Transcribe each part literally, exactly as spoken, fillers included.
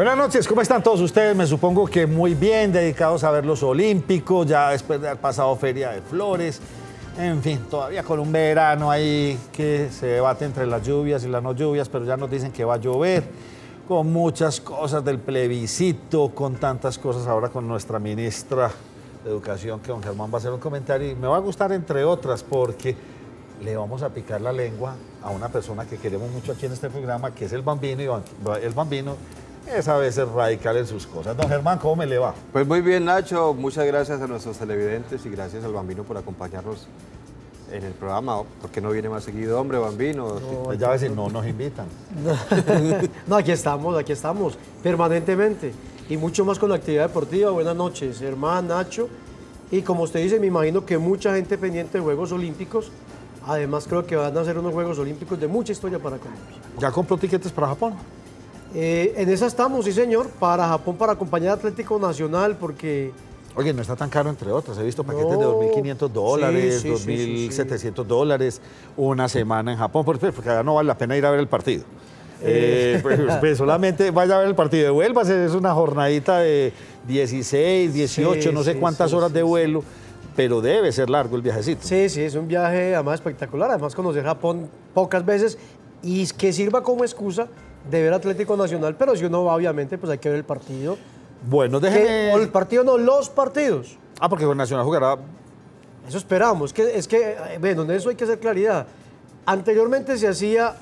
Buenas noches, ¿cómo están todos ustedes? Me supongo que muy bien, dedicados a ver los Olímpicos, ya después de haber pasado Feria de Flores, en fin, todavía con un verano ahí que se debate entre las lluvias y las no lluvias, pero ya nos dicen que va a llover, con muchas cosas del plebiscito, con tantas cosas ahora con nuestra ministra de Educación, que don Germán va a hacer un comentario y me va a gustar entre otras porque le vamos a picar la lengua a una persona que queremos mucho aquí en este programa, que es el Bambino, y el Bambino es a veces radical en sus cosas. Don Germán, ¿cómo me le va? Pues muy bien, Nacho, muchas gracias a nuestros televidentes y gracias al Bambino por acompañarnos en el programa. ¿Por qué no viene más seguido, hombre, Bambino? No, ya a veces no nos invitan. No, aquí estamos, aquí estamos, permanentemente, y mucho más con la actividad deportiva. Buenas noches, Germán, Nacho, y como usted dice, me imagino que mucha gente pendiente de Juegos Olímpicos. Además, creo que van a ser unos Juegos Olímpicos de mucha historia para Colombia. ¿Ya compró tiquetes para Japón? Eh, en esa estamos, sí, señor, para Japón, para acompañar a Atlético Nacional, porque... Oye, no está tan caro, entre otras. He visto paquetes no. de dos mil quinientos dólares, sí, sí, dos mil setecientos sí, sí. dólares, una semana en Japón, porque allá no vale la pena ir a ver el partido. Eh, eh. Pues, pues solamente vaya a ver el partido de vuelvas, es una jornadita de dieciséis, dieciocho, sí, no sé sí, cuántas sí, horas sí, de vuelo. Sí. Pero debe ser largo el viajecito. Sí, sí, es un viaje además espectacular, además conocer Japón pocas veces y que sirva como excusa de ver Atlético Nacional, pero si uno va, obviamente, pues hay que ver el partido. Bueno, déjeme... El partido no, los partidos. Ah, porque con Nacional jugará... Eso esperamos, que, es que, bueno, en eso hay que hacer claridad. Anteriormente se hacía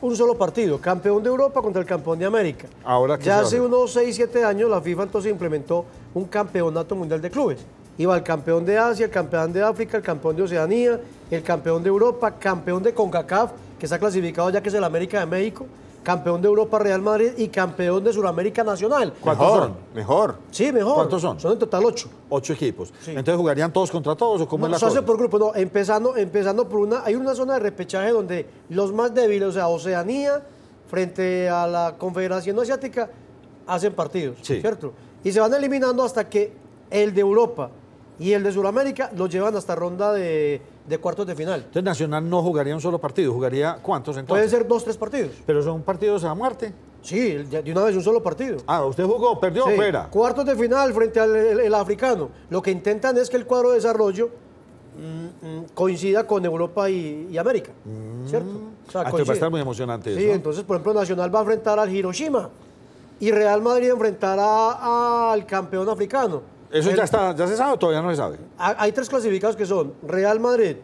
un solo partido, campeón de Europa contra el campeón de América. Ahora que ya hace unos seis, siete años la FIFA entonces implementó un campeonato mundial de clubes. Iba el campeón de Asia, el campeón de África, el campeón de Oceanía, el campeón de Europa, campeón de CONCACAF, que está clasificado ya que es el América de México, campeón de Europa Real Madrid y campeón de Sudamérica Nacional. ¿Cuántos mejor, son? Mejor. Sí, mejor. ¿Cuántos son? Son en total ocho. Ocho equipos. Sí. Entonces, ¿jugarían todos contra todos o cómo no, es la cosa? No, se hace por grupo. No, empezando, empezando por una... Hay una zona de repechaje donde los más débiles, o sea, Oceanía, frente a la Confederación Asiática, hacen partidos, sí. ¿cierto? Y se van eliminando hasta que el de Europa... y el de Sudamérica lo llevan hasta ronda de, de cuartos de final. Entonces Nacional no jugaría un solo partido, ¿jugaría cuántos entonces? Pueden ser dos, tres partidos. ¿Pero son partidos a muerte? Sí, de una vez un solo partido. Ah, usted jugó, perdió, sí. fuera. Cuartos de final frente al el, el africano. Lo que intentan es que el cuadro de desarrollo mm, coincida con Europa y, y América, mm. ¿cierto? O sea, ah, va a estar muy emocionante sí, eso. Sí, entonces, por ejemplo, Nacional va a enfrentar al Hiroshima y Real Madrid enfrentará al campeón africano. ¿Eso ya, está, ya se sabe o todavía no se sabe? Hay tres clasificados que son Real Madrid,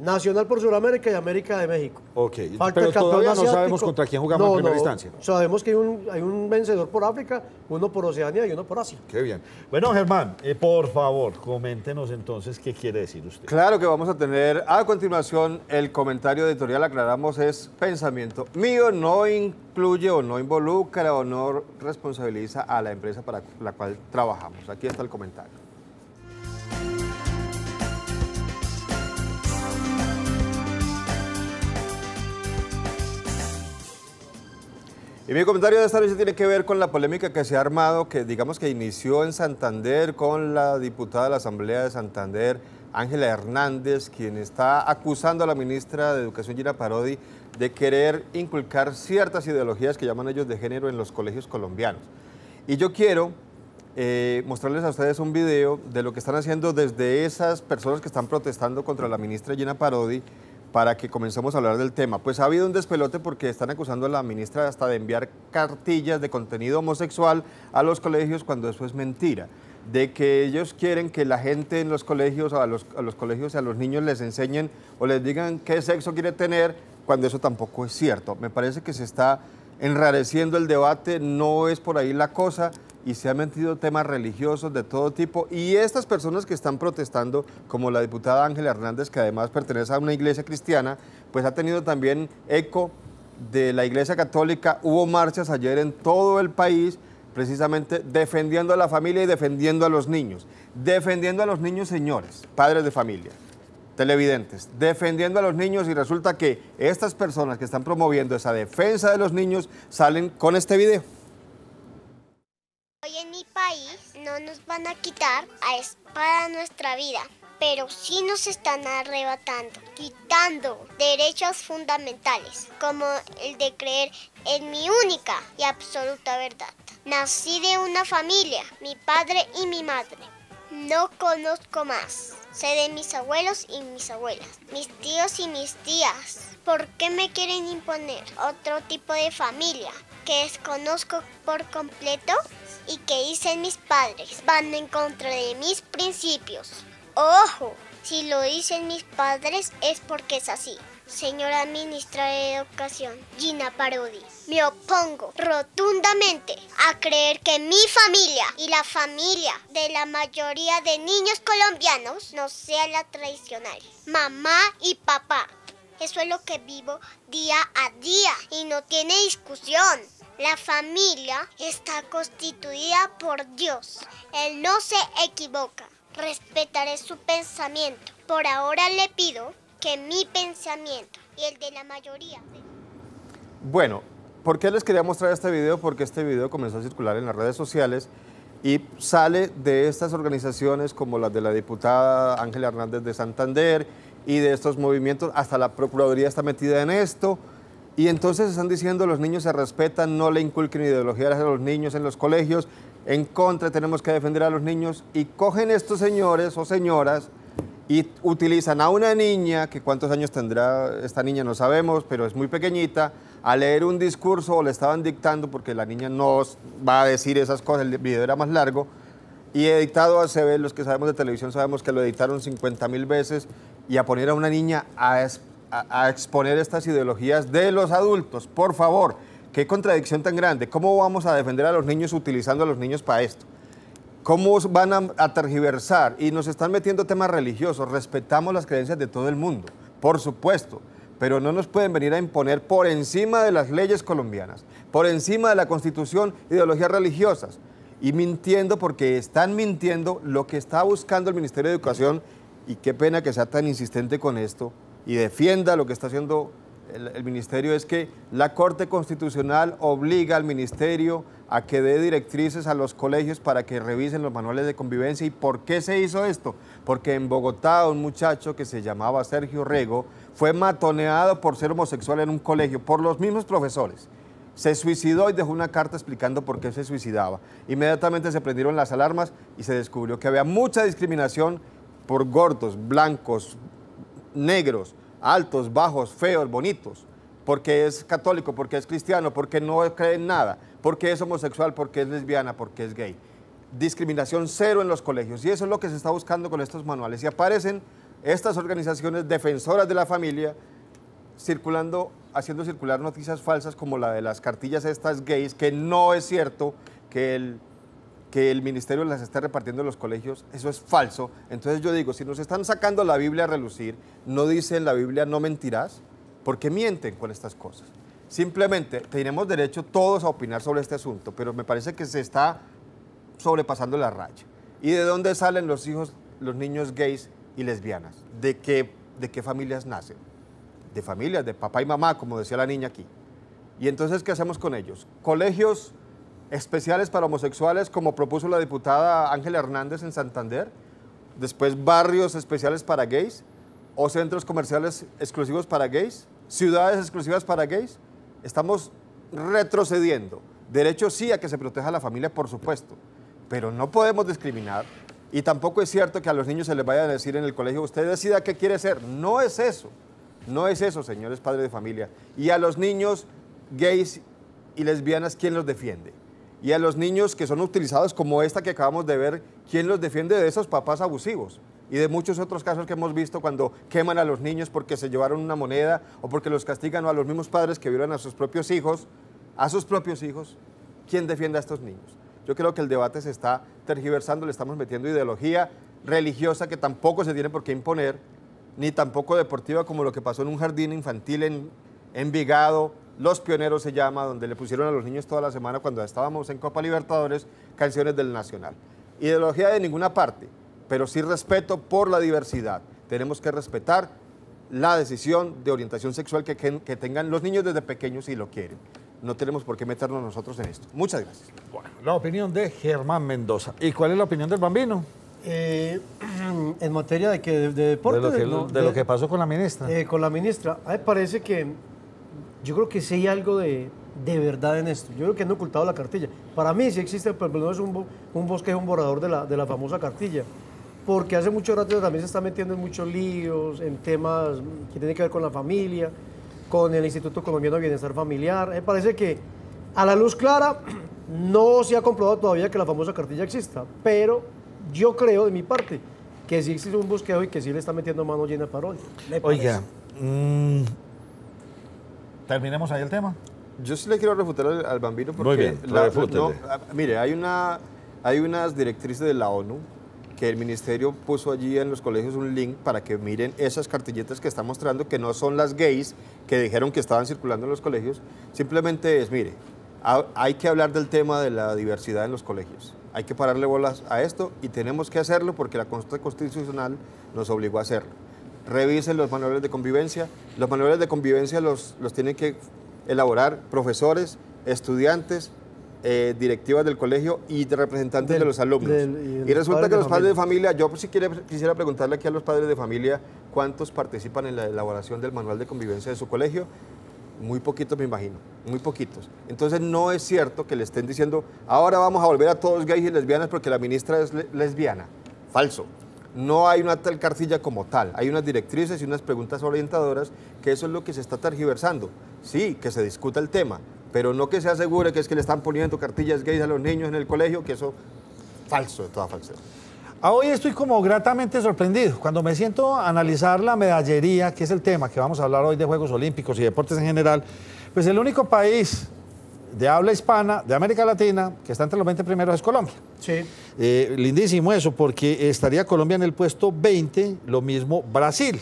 Nacional por Sudamérica y América de México. Ok, Falta pero el todavía no asiático. sabemos contra quién jugamos no, en primera no. instancia. Sabemos que hay un, hay un vencedor por África, uno por Oceanía y uno por Asia. Qué bien. Bueno, Germán, eh, por favor, coméntenos entonces qué quiere decir usted. Claro que vamos a tener a continuación el comentario editorial, aclaramos, es pensamiento mío, no incluye o no involucra o no responsabiliza a la empresa para la cual trabajamos. Aquí está el comentario. Y mi comentario de esta noche tiene que ver con la polémica que se ha armado, que digamos que inició en Santander con la diputada de la Asamblea de Santander, Ángela Hernández, quien está acusando a la ministra de Educación, Gina Parody, de querer inculcar ciertas ideologías que llaman ellos de género en los colegios colombianos. Y yo quiero eh, mostrarles a ustedes un video de lo que están haciendo desde esas personas que están protestando contra la ministra Gina Parody, para que comencemos a hablar del tema. Pues ha habido un despelote porque están acusando a la ministra hasta de enviar cartillas de contenido homosexual a los colegios cuando eso es mentira, de que ellos quieren que la gente en los colegios, a los, a los colegios y a los niños les enseñen o les digan qué sexo quiere tener cuando eso tampoco es cierto. Me parece que se está enrareciendo el debate, no es por ahí la cosa y se han metido temas religiosos de todo tipo y estas personas que están protestando, como la diputada Ángela Hernández, que además pertenece a una iglesia cristiana, pues ha tenido también eco de la Iglesia Católica. Hubo marchas ayer en todo el país precisamente defendiendo a la familia y defendiendo a los niños, defendiendo a los niños, señores, padres de familia, televidentes, defendiendo a los niños, y resulta que estas personas que están promoviendo esa defensa de los niños salen con este video. Hoy en mi país no nos van a quitar a espada nuestra vida, pero sí nos están arrebatando, quitando derechos fundamentales, como el de creer en mi única y absoluta verdad. Nací de una familia, mi padre y mi madre. No conozco más. Sé de mis abuelos y mis abuelas, mis tíos y mis tías. ¿Por qué me quieren imponer otro tipo de familia que desconozco por completo y que hice mis padres? Van en contra de mis principios. ¡Ojo! Si lo dicen mis padres es porque es así. Señora Ministra de Educación, Gina Parody, me opongo rotundamente a creer que mi familia y la familia de la mayoría de niños colombianos no sea la tradicional. Mamá y papá, eso es lo que vivo día a día y no tiene discusión. La familia está constituida por Dios, Él no se equivoca. Respetaré su pensamiento. Por ahora le pido que mi pensamiento y el de la mayoría... Bueno, ¿por qué les quería mostrar este video? Porque este video comenzó a circular en las redes sociales y sale de estas organizaciones como las de la diputada Ángela Hernández de Santander y de estos movimientos, hasta la Procuraduría está metida en esto, y entonces están diciendo los niños se respetan, no le inculquen ideologías a los niños en los colegios, en contra, tenemos que defender a los niños, y cogen estos señores o señoras y utilizan a una niña, que cuántos años tendrá esta niña no sabemos, pero es muy pequeñita, a leer un discurso o le estaban dictando, porque la niña no va a decir esas cosas, el video era más largo, y editado se ve, los que sabemos de televisión sabemos que lo editaron cincuenta mil veces, y a poner a una niña a, es, a, a exponer estas ideologías de los adultos, por favor. Qué contradicción tan grande. ¿Cómo vamos a defender a los niños utilizando a los niños para esto? ¿Cómo van a, a tergiversar? Y nos están metiendo temas religiosos. Respetamos las creencias de todo el mundo, por supuesto, pero no nos pueden venir a imponer por encima de las leyes colombianas, por encima de la Constitución, ideologías religiosas. Y mintiendo, porque están mintiendo lo que está buscando el Ministerio de Educación, y qué pena que sea tan insistente con esto y defienda lo que está haciendo el, el Ministerio, es que la Corte Constitucional obliga al Ministerio a que dé directrices a los colegios para que revisen los manuales de convivencia. ¿Y por qué se hizo esto? Porque en Bogotá un muchacho que se llamaba Sergio Rego fue matoneado por ser homosexual en un colegio por los mismos profesores. Se suicidó y dejó una carta explicando por qué se suicidaba. Inmediatamente se prendieron las alarmas y se descubrió que había mucha discriminación por gordos, blancos, negros, altos, bajos, feos, bonitos, porque es católico, porque es cristiano, porque no cree en nada, porque es homosexual, porque es lesbiana, porque es gay. Discriminación cero en los colegios, y eso es lo que se está buscando con estos manuales. Y aparecen estas organizaciones defensoras de la familia circulando, haciendo circular noticias falsas como la de las cartillas estas gays, que no es cierto que el... que el ministerio las está repartiendo en los colegios, eso es falso. Entonces yo digo, si nos están sacando la Biblia a relucir, no dice en la Biblia no mentirás, ¿por qué mienten con estas cosas? Simplemente tenemos derecho todos a opinar sobre este asunto, pero me parece que se está sobrepasando la raya. ¿Y de dónde salen los hijos, los niños gays y lesbianas? ¿De qué, de qué familias nacen? De familias, de papá y mamá, como decía la niña aquí. ¿Y entonces qué hacemos con ellos? Colegios especiales para homosexuales, como propuso la diputada Ángela Hernández en Santander, después barrios especiales para gays, o centros comerciales exclusivos para gays, ciudades exclusivas para gays. Estamos retrocediendo. Derecho sí a que se proteja a la familia, por supuesto, pero no podemos discriminar, y tampoco es cierto que a los niños se les vaya a decir en el colegio, usted decida qué quiere ser. No es eso, no es eso, señores padres de familia. Y a los niños gays y lesbianas, ¿quién los defiende? Y a los niños que son utilizados como esta que acabamos de ver, ¿quién los defiende de esos papás abusivos? Y de muchos otros casos que hemos visto cuando queman a los niños porque se llevaron una moneda o porque los castigan, o a los mismos padres que violan a sus propios hijos, a sus propios hijos, ¿quién defiende a estos niños? Yo creo que el debate se está tergiversando, le estamos metiendo ideología religiosa que tampoco se tiene por qué imponer, ni tampoco deportiva, como lo que pasó en un jardín infantil en Envigado, Los Pioneros se llama, donde le pusieron a los niños toda la semana cuando estábamos en Copa Libertadores, canciones del Nacional. Ideología de ninguna parte, pero sí respeto por la diversidad. Tenemos que respetar la decisión de orientación sexual que, que, que tengan los niños desde pequeños si lo quieren. No tenemos por qué meternos nosotros en esto. Muchas gracias. Bueno, la opinión de Germán Mendoza. ¿Y cuál es la opinión del Bambino? Eh, en materia de, que, de, de deporte. De lo que, no, de, de lo que pasó con la ministra. Eh, con la ministra. A mí parece que... Yo creo que sí hay algo de, de verdad en esto. Yo creo que han ocultado la cartilla. Para mí sí existe, pero no es un, un bosque, es un borrador de la, de la famosa cartilla. Porque hace mucho rato también se está metiendo en muchos líos, en temas que tienen que ver con la familia, con el Instituto Colombiano de Bienestar Familiar. Me parece que a la luz clara no se ha comprobado todavía que la famosa cartilla exista, pero yo creo de mi parte que sí existe un bosqueo y que sí le está metiendo mano Gina Parody. Oiga, mmm, terminemos ahí el tema. Yo sí le quiero refutar al, al Bambino porque... Muy bien, la, no, mire, hay, una, hay unas directrices de la ONU que el ministerio puso allí en los colegios un link para que miren esas cartilletas que está mostrando, que no son las gays que dijeron que estaban circulando en los colegios. Simplemente es, mire, a, hay que hablar del tema de la diversidad en los colegios. Hay que pararle bolas a esto y tenemos que hacerlo porque la Constitución Constitucional nos obligó a hacerlo. Revisen los manuales de convivencia. Los manuales de convivencia los, los tienen que elaborar profesores, estudiantes, Eh, directivas del colegio y de representantes del, de los alumnos. Del, y, y resulta que los padres de familia, yo si quiere, quisiera preguntarle aquí a los padres de familia cuántos participan en la elaboración del manual de convivencia de su colegio. Muy poquitos, me imagino, muy poquitos. Entonces no es cierto que le estén diciendo ahora vamos a volver a todos gays y lesbianas porque la ministra es le lesbiana. Falso. No hay una tal cartilla como tal, hay unas directrices y unas preguntas orientadoras que eso es lo que se está tergiversando. Sí, que se discuta el tema, pero no que se asegure que es que le están poniendo cartillas gays a los niños en el colegio, que eso falso, de toda falsedad. Hoy estoy como gratamente sorprendido. Cuando me siento a analizar la medallería, que es el tema que vamos a hablar hoy de Juegos Olímpicos y deportes en general, pues el único país de habla hispana, de América Latina, que está entre los veinte primeros es Colombia. Sí. Eh, lindísimo eso, porque estaría Colombia en el puesto veinte, lo mismo Brasil.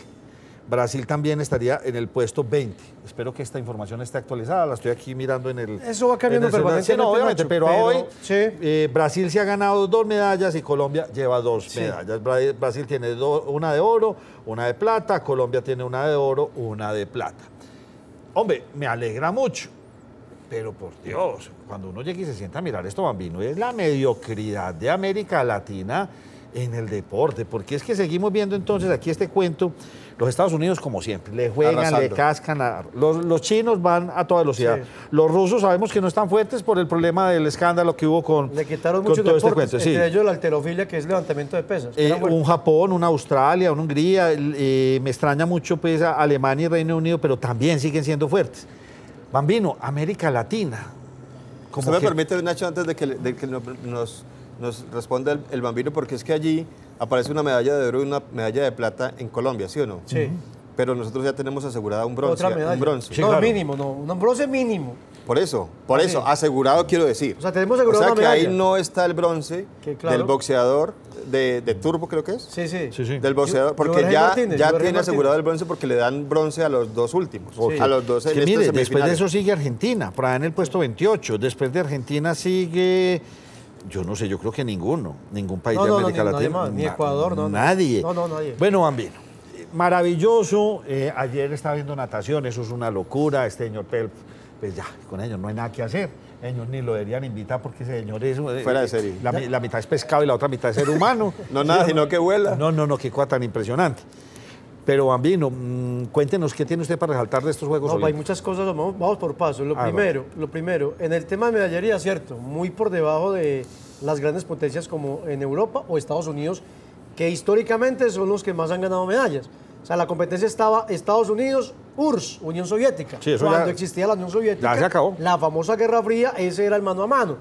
Brasil también estaría en el puesto veinte. Espero que esta información esté actualizada, la estoy aquí mirando en el... Eso va cambiando permanentemente. No, obviamente, pero, pero hoy sí. eh, Brasil se ha ganado dos medallas y Colombia lleva dos sí. medallas. Brasil tiene do, una de oro, una de plata, Colombia tiene una de oro, una de plata. Hombre, me alegra mucho, pero por Dios, cuando uno llega y se sienta a mirar esto, Bambino, es la mediocridad de América Latina en el deporte, porque es que seguimos viendo entonces aquí este cuento. Los Estados Unidos, como siempre, le juegan, arrasando, le cascan. A... Los, los chinos van a toda velocidad. Sí. Los rusos sabemos que no están fuertes por el problema del escándalo que hubo con, le quitaron con mucho todo deportes, este cuento. Entre sí. ellos la halterofilia, que es levantamiento de pesas. Eh, un Japón, una Australia, una Hungría. Eh, me extraña mucho pues, a Alemania y Reino Unido, pero también siguen siendo fuertes. Bambino, América Latina. ¿Usted que... me permite, Nacho, antes de que, de que nos, nos responda el, el Bambino? Porque es que allí... aparece una medalla de oro y una medalla de plata en Colombia, ¿sí o no? Sí. Pero nosotros ya tenemos asegurada un bronce. ¿Otra medalla? Un bronce. Sí, no, claro. mínimo, no. Un bronce mínimo. Por eso, por sí. eso, asegurado quiero decir. O sea, tenemos asegurado una medalla. O sea, que ahí no está el bronce que, claro. del boxeador, de, de Turbo creo que es. Sí, sí. sí, sí. Del boxeador, porque yo, yo ya, Martínez, ya tiene Martínez. asegurado el bronce porque le dan bronce a los dos últimos. Sí. A los dos en que, mire, después de eso sigue Argentina, por ahí en el puesto veintiocho. Después de Argentina sigue... Yo no sé, yo creo que ninguno, ningún país no, de América no, no, Latina. Nadie, ni Ecuador, no. Nadie. No, no, nadie. Bueno, Bambino, maravilloso. Eh, ayer estaba viendo natación, eso es una locura. Este señor Phelps, pues ya, con ellos no hay nada que hacer. Ellos ni lo deberían invitar porque ese señor es... Fuera de serie. La, la mitad es pescado y la otra mitad es ser humano. No, nada, sino que vuela. No, no, no, qué cosa tan impresionante. Pero, Bambino, mmm, cuéntenos qué tiene usted para resaltar de estos Juegos Olímpicos. No, hay muchas cosas, vamos, vamos por paso. Lo, ah, primero, lo primero, en el tema de medallería, cierto, muy por debajo de las grandes potencias como en Europa o Estados Unidos, que históricamente son los que más han ganado medallas. O sea, la competencia estaba Estados Unidos, U R S S, Unión Soviética. Sí, Cuando ya, existía la Unión Soviética, ya se acabó. La famosa Guerra Fría, ese era el mano a mano.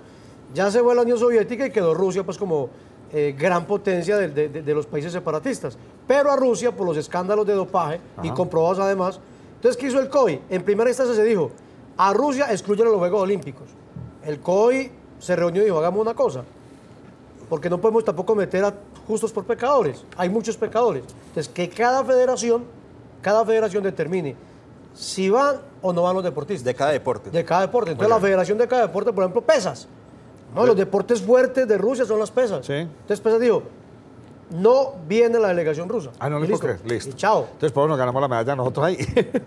Ya se fue la Unión Soviética y quedó Rusia pues como... Eh, gran potencia de, de, de, de los países separatistas, pero a Rusia por los escándalos de dopaje Ajá. y comprobados además. Entonces, ¿qué hizo el C O I? En primera instancia se dijo, a Rusia excluyen a los Juegos Olímpicos. El C O I se reunió y dijo, hagamos una cosa, porque no podemos tampoco meter a justos por pecadores, hay muchos pecadores. Entonces, que cada federación, cada federación determine si van o no van los deportistas. De cada deporte. De cada deporte. Entonces, la federación de cada deporte, por ejemplo, pesas. No, los deportes fuertes de Rusia son las pesas. Sí. Entonces, pesas dijo, no viene la delegación rusa. Ah, no le puedo creer, listo. Y chao. Entonces, por eso nos ganamos la medalla nosotros ahí.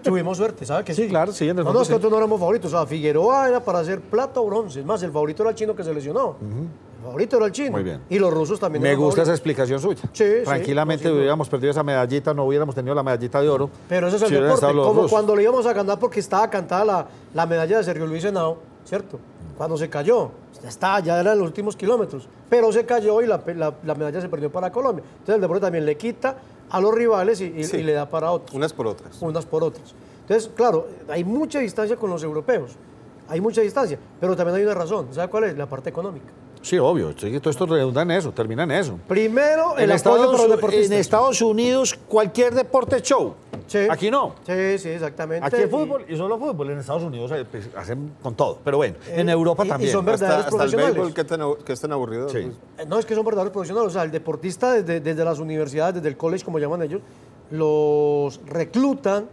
Tuvimos suerte, ¿sabes qué? Sí, claro, sí. En el no, nosotros sí. no éramos favoritos. O sea, Figueroa era para hacer plata o bronce. Es más, el favorito era el chino que se lesionó. Uh-huh. favorito era el chino. Muy bien. Y los rusos también. Me gusta esa explicación suya. Sí, tranquilamente sí, hubiéramos perdido esa medallita, no hubiéramos tenido la medallita de oro. Pero eso es el si deporte, como rusos. Cuando le íbamos a ganar porque estaba cantada la, la medalla de Sergio Luis Henao, ¿cierto? Cuando se cayó, está, ya eran los últimos kilómetros, pero se cayó y la, la, la medalla se perdió para Colombia. Entonces el deporte también le quita a los rivales y, y, sí, y le da para otros. Unas por otras. Unas por otras. Entonces, claro, hay mucha distancia con los europeos, hay mucha distancia, pero también hay una razón, ¿sabe cuál es? La parte económica. Sí, obvio, todo esto redunda en eso, termina en eso. Primero, el en apoyo para los deportistas. En Estados Unidos, cualquier deporte es show. Sí. Aquí no. Sí, sí, exactamente. Aquí es fútbol y solo fútbol. En Estados Unidos pues, hacen con todo, pero bueno, eh, en Europa y, también. Y son verdaderos hasta, profesionales. Hasta el béisbol, que, que es tan aburrido. Sí. Pues. No, es que son verdaderos profesionales. O sea, el deportista desde, desde las universidades, desde el college, como llaman ellos, los reclutan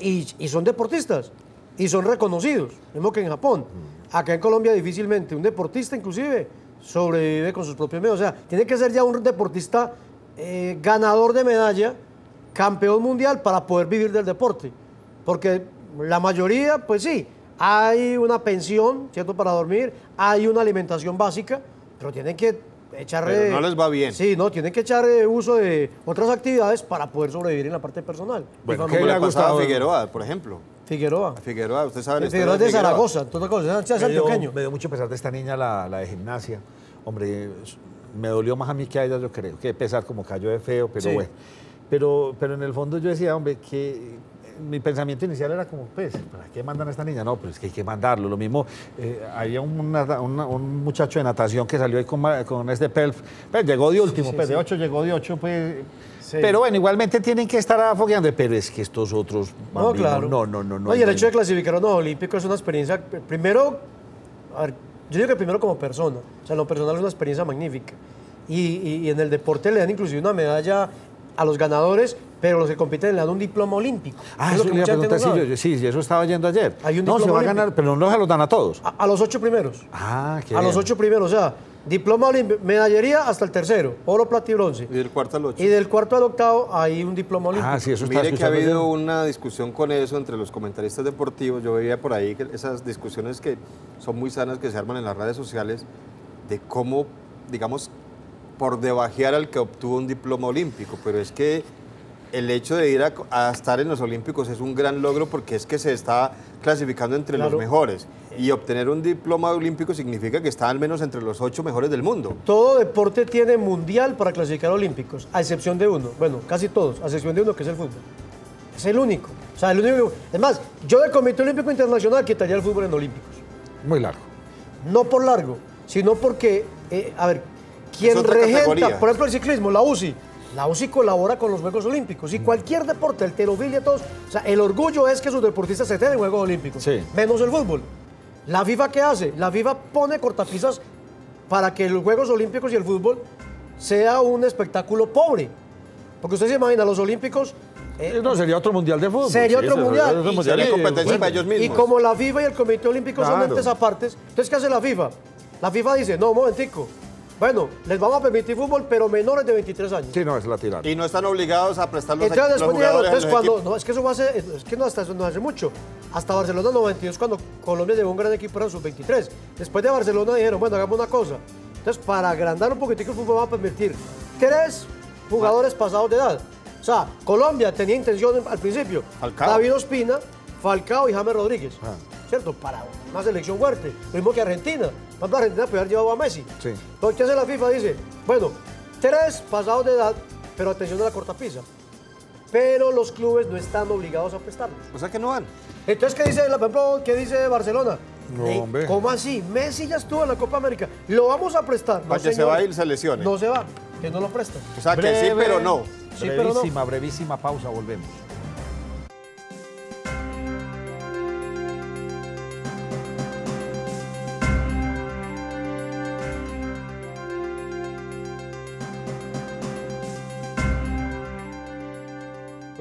y, y son deportistas y son reconocidos. Mismo que en Japón. Acá en Colombia difícilmente un deportista inclusive sobrevive con sus propios medios. O sea, tiene que ser ya un deportista eh, ganador de medalla, campeón mundial para poder vivir del deporte. Porque la mayoría, pues sí, hay una pensión, ¿cierto?, para dormir, hay una alimentación básica, pero tienen que echar... Pero no les va bien. Sí, no, tienen que echar uso de otras actividades para poder sobrevivir en la parte personal. Bueno, ¿qué le ha gustado a Figueroa, por ejemplo? Figueroa. Figueroa, usted sabe. Figueroa es de Zaragoza, toda cosa, es antioqueño. Me dio mucho pesar de esta niña, la, la de gimnasia. Hombre, me dolió más a mí que a ella, yo creo. Que pesar como cayó de feo, pero sí, bueno. Pero, pero en el fondo yo decía, hombre, que mi pensamiento inicial era como, pues, ¿para qué mandan a esta niña? No, pero es que hay que mandarlo. Lo mismo, eh, había una, una, un muchacho de natación que salió ahí con, con este Phelps, pues, llegó de último, sí, sí, pues, sí, de ocho, llegó de ocho, pues... Sí. Pero bueno, igualmente tienen que estar afogueando, pero es que estos otros... No, claro. No, no, no, no. Oye, no, el hecho de clasificar a unos olímpicos es una experiencia, primero, a ver, yo digo que primero como persona, o sea, lo personal es una experiencia magnífica. Y, y, y en el deporte le dan inclusive una medalla a los ganadores, pero los que compiten le dan un diploma olímpico. Ah, eso, eso le pregunté, sí, yo, sí, eso estaba yendo ayer. Hay un no, se va olímpico. A ganar, pero no se los dan a todos. A, a los ocho primeros. Ah, qué A bien. Los ocho primeros, o sea... Diploma olímpico, medallería hasta el tercero, oro, plata y bronce. Y del cuarto al ocho. Y del cuarto al octavo hay un diploma olímpico. Ah, sí, eso está. Mire que ha habido bien. Una discusión con eso entre los comentaristas deportivos. Yo veía por ahí que esas discusiones que son muy sanas, que se arman en las redes sociales, de cómo, digamos, por debajear al que obtuvo un diploma olímpico. Pero es que el hecho de ir a, a estar en los olímpicos es un gran logro porque es que se está clasificando entre claro. los mejores. Y obtener un diploma olímpico significa que está al menos entre los ocho mejores del mundo. Todo deporte tiene mundial para clasificar olímpicos, a excepción de uno. Bueno, casi todos, a excepción de uno, que es el fútbol. Es el único. O sea, el único. Es más, yo del Comité Olímpico Internacional quitaría el fútbol en olímpicos. Muy largo. No por largo, sino porque, eh, a ver, quien regenta, categoría. Por ejemplo, el ciclismo, la U C I. La U C I colabora con los Juegos Olímpicos y cualquier deporte, el terofilia, todos. O sea, el orgullo es que sus deportistas se estén en Juegos Olímpicos, sí. menos el fútbol. ¿La FIFA qué hace? La FIFA pone cortapisas para que los Juegos Olímpicos y el fútbol sea un espectáculo pobre. Porque usted se imagina, los Olímpicos... Eh, no, sería otro mundial de fútbol. Sería sí, otro mundial. Otro mundial y, sería competencia y, para ellos mismos. Y como la FIFA y el Comité Olímpico claro. son entes apartes, entonces ¿qué hace la FIFA? La FIFA dice, no, un momentico. Bueno, les vamos a permitir fútbol, pero menores de veintitrés años. Sí, no, es la tirada. Y no están obligados a prestar los entonces, después los entonces, a los cuando, equipos. No, es que eso hace, es que no, hasta eso no hace mucho. Hasta Barcelona noventa y dos, cuando Colombia llevó un gran equipo, eran sub veintitrés. Después de Barcelona dijeron, bueno, hagamos una cosa. Entonces, para agrandar un poquitico el fútbol, vamos a permitir tres jugadores pasados de edad. O sea, Colombia tenía intención al principio. Falcao. David Ospina, Falcao y James Rodríguez. Ah. ¿Cierto? Para una selección fuerte. Lo mismo que Argentina. Cuando Argentina puede haber llevado a Messi. Sí. Entonces, ¿qué hace la FIFA? Dice, bueno, tres pasados de edad, pero atención a la cortapisa. Pero los clubes no están obligados a prestarlos. O sea que no van. Entonces, ¿qué dice, por ejemplo, qué dice Barcelona? No, hombre. ¿Cómo así? Messi ya estuvo en la Copa América. ¿Lo vamos a prestar? No, se va a ir, se lesione. No se va, que no lo prestan. O sea, breve, que sí, pero no. Sí, brevísima, pero no. brevísima pausa, volvemos.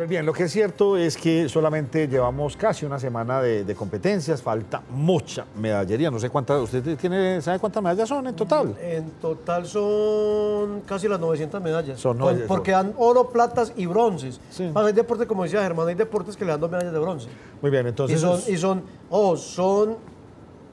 Bien, lo que es cierto es que solamente llevamos casi una semana de, de competencias, falta mucha medallería, no sé cuántas, ¿usted tiene, sabe cuántas medallas son en total? En total son casi las novecientas medallas, son novecientas. Porque dan oro, platas y bronces, sí. Más hay deportes, como decía Germán, hay deportes que le dan dos medallas de bronce. Muy bien, entonces... Y son, y son, oh, son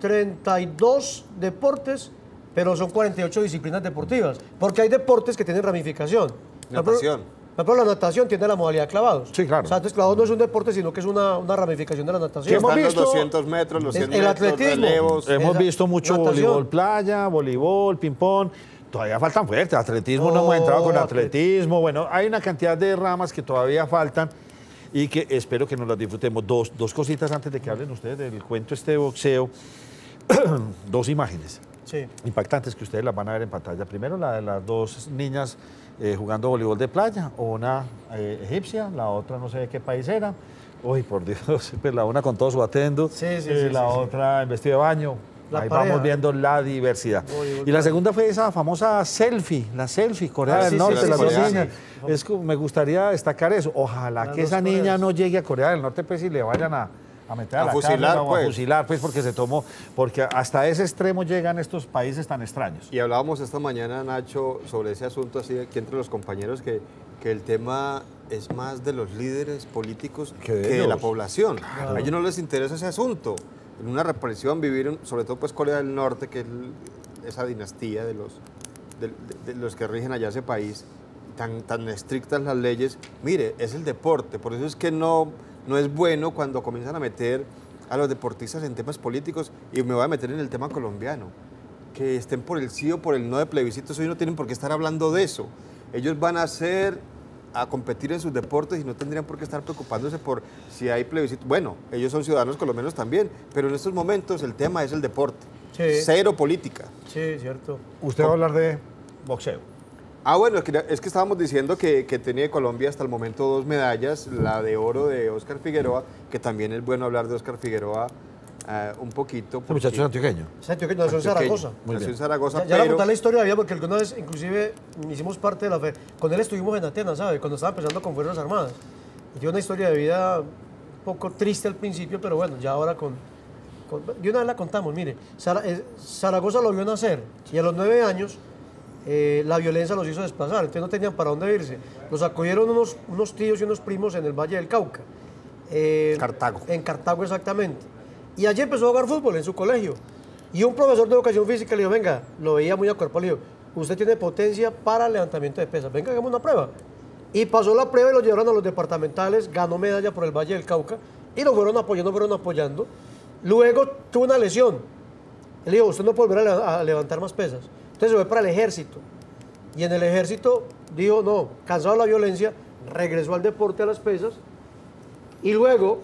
treinta y dos deportes, pero son cuarenta y ocho disciplinas deportivas, porque hay deportes que tienen ramificación. Natación. Por ejemplo, la natación tiene la modalidad clavados. Sí, claro. O sea, entonces, clavados no es un deporte, sino que es una, una ramificación de la natación. Hemos visto los doscientos metros, los cien el metros, atletismo, relevos. Hemos esa, visto mucho natación, voleibol playa, voleibol, ping-pong. Todavía faltan fuertes. Atletismo, oh, no hemos entrado con atletismo. Bueno, hay una cantidad de ramas que todavía faltan y que espero que nos las disfrutemos. Dos, dos cositas antes de que hablen ustedes del cuento este de boxeo. Dos imágenes, sí, impactantes que ustedes las van a ver en pantalla. Primero, la de las dos niñas eh, jugando voleibol de playa. Una eh, egipcia, la otra no sé de qué país era. Uy, por Dios, pues la una con todo su atendo, sí, sí, eh, sí, la sí, otra sí, en vestido de baño. La Ahí pareja. Vamos viendo la diversidad. Voy, voy, y la segunda fue esa famosa selfie, la selfie, Corea ah, del sí, Norte, sí, las dos niñas. Sí. Es, me gustaría destacar eso. Ojalá las que esa Coreas. niña no llegue a Corea del Norte, pues, y le vayan a, a meter a, a la fusilar, carne, pues. a fusilar, pues, porque se tomó, porque hasta ese extremo llegan estos países tan extraños. Y hablábamos esta mañana, Nacho, sobre ese asunto así, aquí entre los compañeros, que, que el tema es más de los líderes políticos que de, que de la población. Claro. A ellos no les interesa ese asunto. En una represión vivir, sobre todo pues Corea del Norte, que es esa dinastía de los, de, de, de los que rigen allá ese país, tan, tan estrictas las leyes. Mire, es el deporte, por eso es que no, no es bueno cuando comienzan a meter a los deportistas en temas políticos, y me voy a meter en el tema colombiano, que estén por el sí o por el no de plebiscitos, hoy no tienen por qué estar hablando de eso. Ellos van a ser... a competir en sus deportes y no tendrían por qué estar preocupándose por si hay plebiscito. Bueno, ellos son ciudadanos colombianos también, pero en estos momentos el tema es el deporte. Sí. Cero política. Sí, cierto. ¿Usted va a hablar de boxeo? Ah, bueno, es que, es que estábamos diciendo que, que tenía Colombia hasta el momento dos medallas, la de oro de Oscar Figueroa, que también es bueno hablar de Oscar Figueroa Uh, un poquito. Porque... muchacho antioqueño. Es antioqueño, nació en Zaragoza. Nació en Zaragoza. Ya, ya pero... le conté la historia de vida, porque alguna vez, inclusive, hicimos parte de la fe. Con él estuvimos en Atenas, ¿sabe? Cuando estaba empezando con Fuerzas Armadas. Y dio una historia de vida un poco triste al principio, pero bueno, ya ahora con. con... Y una vez la contamos, mire. Zara... Zaragoza lo vio nacer y a los nueve años eh, la violencia los hizo desplazar, entonces no tenían para dónde irse. Los acogieron unos, unos tíos y unos primos en el Valle del Cauca. Eh, Cartago. En Cartago, exactamente. Y allí empezó a jugar fútbol en su colegio. Y un profesor de educación física le dijo, venga, lo veía muy a cuerpo, le dijo, usted tiene potencia para levantamiento de pesas, venga, hagamos una prueba. Y pasó la prueba y lo llevaron a los departamentales, ganó medalla por el Valle del Cauca, y lo fueron apoyando, fueron apoyando. Luego tuvo una lesión. Le dijo, usted no puede volver a levantar más pesas. Entonces se fue para el ejército. Y en el ejército dijo, no, cansado de la violencia, regresó al deporte, a las pesas, y luego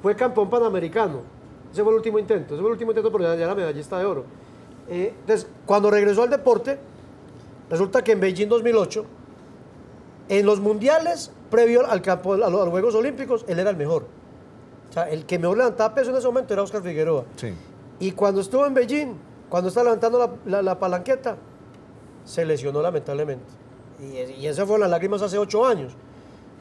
fue campeón panamericano. Ese fue el último intento, ese fue el último intento, pero ya era medallista de oro. Eh, entonces, cuando regresó al deporte, resulta que en Beijing dos mil ocho, en los mundiales previo al campo, a los Juegos Olímpicos, él era el mejor. O sea, el que mejor levantaba peso en ese momento era Oscar Figueroa. Sí. Y cuando estuvo en Beijing, cuando estaba levantando la, la, la palanqueta, se lesionó lamentablemente. Y, y esas fueron las lágrimas hace ocho años.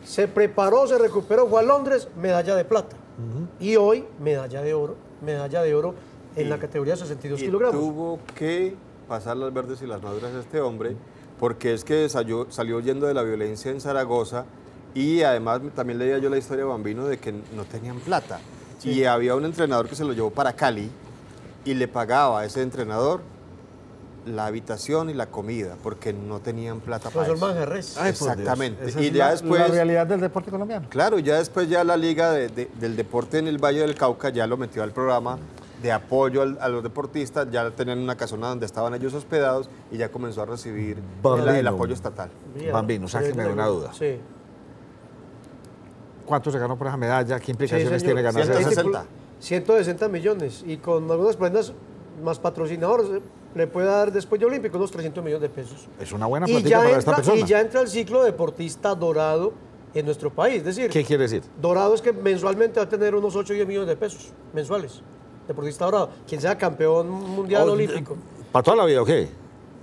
Se preparó, se recuperó, fue a Londres, medalla de plata. Uh-huh. Y hoy, medalla de oro, medalla de oro en y, la categoría de sesenta y dos kilogramos. Tuvo que pasar las verdes y las maduras a este hombre, porque es que salió, salió huyendo de la violencia en Zaragoza, y además también leía yo la historia de Bambino de que no tenían plata. Sí. Y había un entrenador que se lo llevó para Cali y le pagaba a ese entrenador la habitación y la comida, porque no tenían plata pues para eso. Ay, exactamente. Esa y es ya la, después, la realidad del deporte colombiano. Claro, ya después ya la Liga de, de, del Deporte en el Valle del Cauca ya lo metió al programa de apoyo al, a los deportistas, ya tenían una casona donde estaban ellos hospedados y ya comenzó a recibir el, el apoyo estatal. Mira, Bambino, sáquenme de una duda. Sí. ¿Cuánto se ganó por esa medalla? ¿Qué implicaciones sí, tiene ganar? ciento sesenta. ciento sesenta millones, y con algunas prendas más patrocinadores, ¿eh? Le puede dar después de Olímpico unos trescientos millones de pesos. Es una buena platica para entra, esta persona. Y ya entra el ciclo deportista dorado en nuestro país. Es decir, ¿qué quiere decir? Dorado es que mensualmente va a tener unos ocho o diez millones de pesos mensuales. Deportista dorado. Quien sea campeón mundial oh, olímpico. ¿Para toda la vida o qué?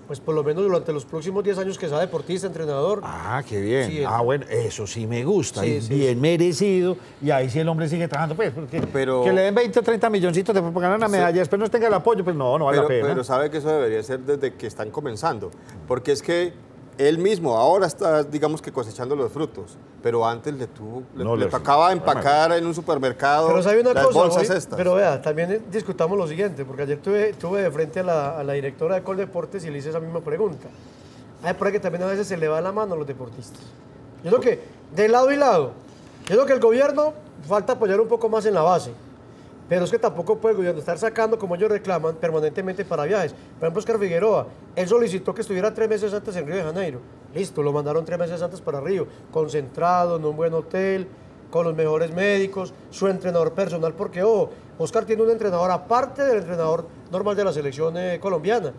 Pues por lo menos durante los próximos diez años que sea deportista, entrenador. Ah, qué bien. Sí, ah, bueno, eso sí me gusta. Sí, sí, bien sí. merecido. Y ahí sí el hombre sigue trabajando. Pues, porque pero, que le den veinte, treinta milloncitos después para ganar una medalla, sí. después no tenga el apoyo, pues no, no vale pero, la pena. Pero sabe que eso debería ser desde que están comenzando. Porque es que él mismo ahora está, digamos que cosechando los frutos, pero antes le tuvo, le, no, le tocaba empacar en un supermercado. Pero ¿sabe una las cosa, bolsas hoy, estas? Pero vea, también discutamos lo siguiente, porque ayer tuve, tuve de frente a la, a la directora de Coldeportes y le hice esa misma pregunta. Hay por ahí que también a veces se le va la mano a los deportistas. Yo creo que de lado y lado, yo creo que el gobierno falta apoyar un poco más en la base. Pero es que tampoco puede el gobierno estar sacando, como ellos reclaman, permanentemente para viajes. Por ejemplo, Oscar Figueroa, él solicitó que estuviera tres meses antes en Río de Janeiro. Listo, lo mandaron tres meses antes para Río, concentrado, en un buen hotel, con los mejores médicos, su entrenador personal, porque, ojo, Oscar tiene un entrenador aparte del entrenador normal de la selección eh, colombiana.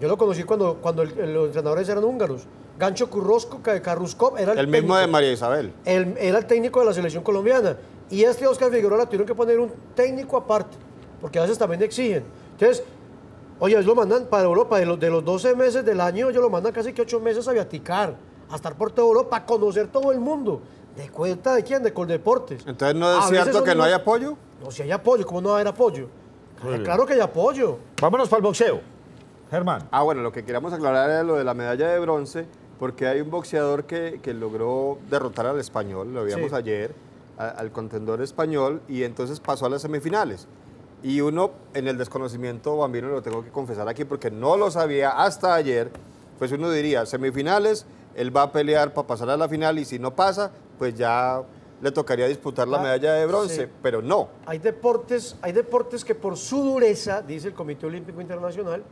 Yo lo conocí cuando, cuando el, los entrenadores eran húngaros. Gancho Currosco, Carruscop, era el, el mismo técnico de María Isabel. El, era el técnico de la selección colombiana. Y este Oscar Figueroa la tuvieron que poner un técnico aparte, porque a veces también exigen. Entonces, oye, ellos lo mandan para Europa, de los, de los doce meses del año, ellos lo mandan casi que ocho meses a viaticar, a estar por toda Europa, a conocer todo el mundo. ¿De cuenta de quién? De Coldeportes. Entonces, ¿no es cierto que no hay apoyo? No, si hay apoyo, ¿cómo no va a haber apoyo? Claro, claro que hay apoyo. Vámonos para el boxeo, Germán. Ah, bueno, lo que queríamos aclarar era lo de la medalla de bronce, porque hay un boxeador que, que logró derrotar al español, lo vimos sí. ayer, al contendor español, y entonces pasó a las semifinales. Y uno, en el desconocimiento, Bambino, lo tengo que confesar aquí porque no lo sabía hasta ayer, pues uno diría, semifinales, él va a pelear para pasar a la final y si no pasa, pues ya le tocaría disputar la medalla de bronce, sí. pero no. Hay deportes, hay deportes que por su dureza, dice el Comité Olímpico Internacional,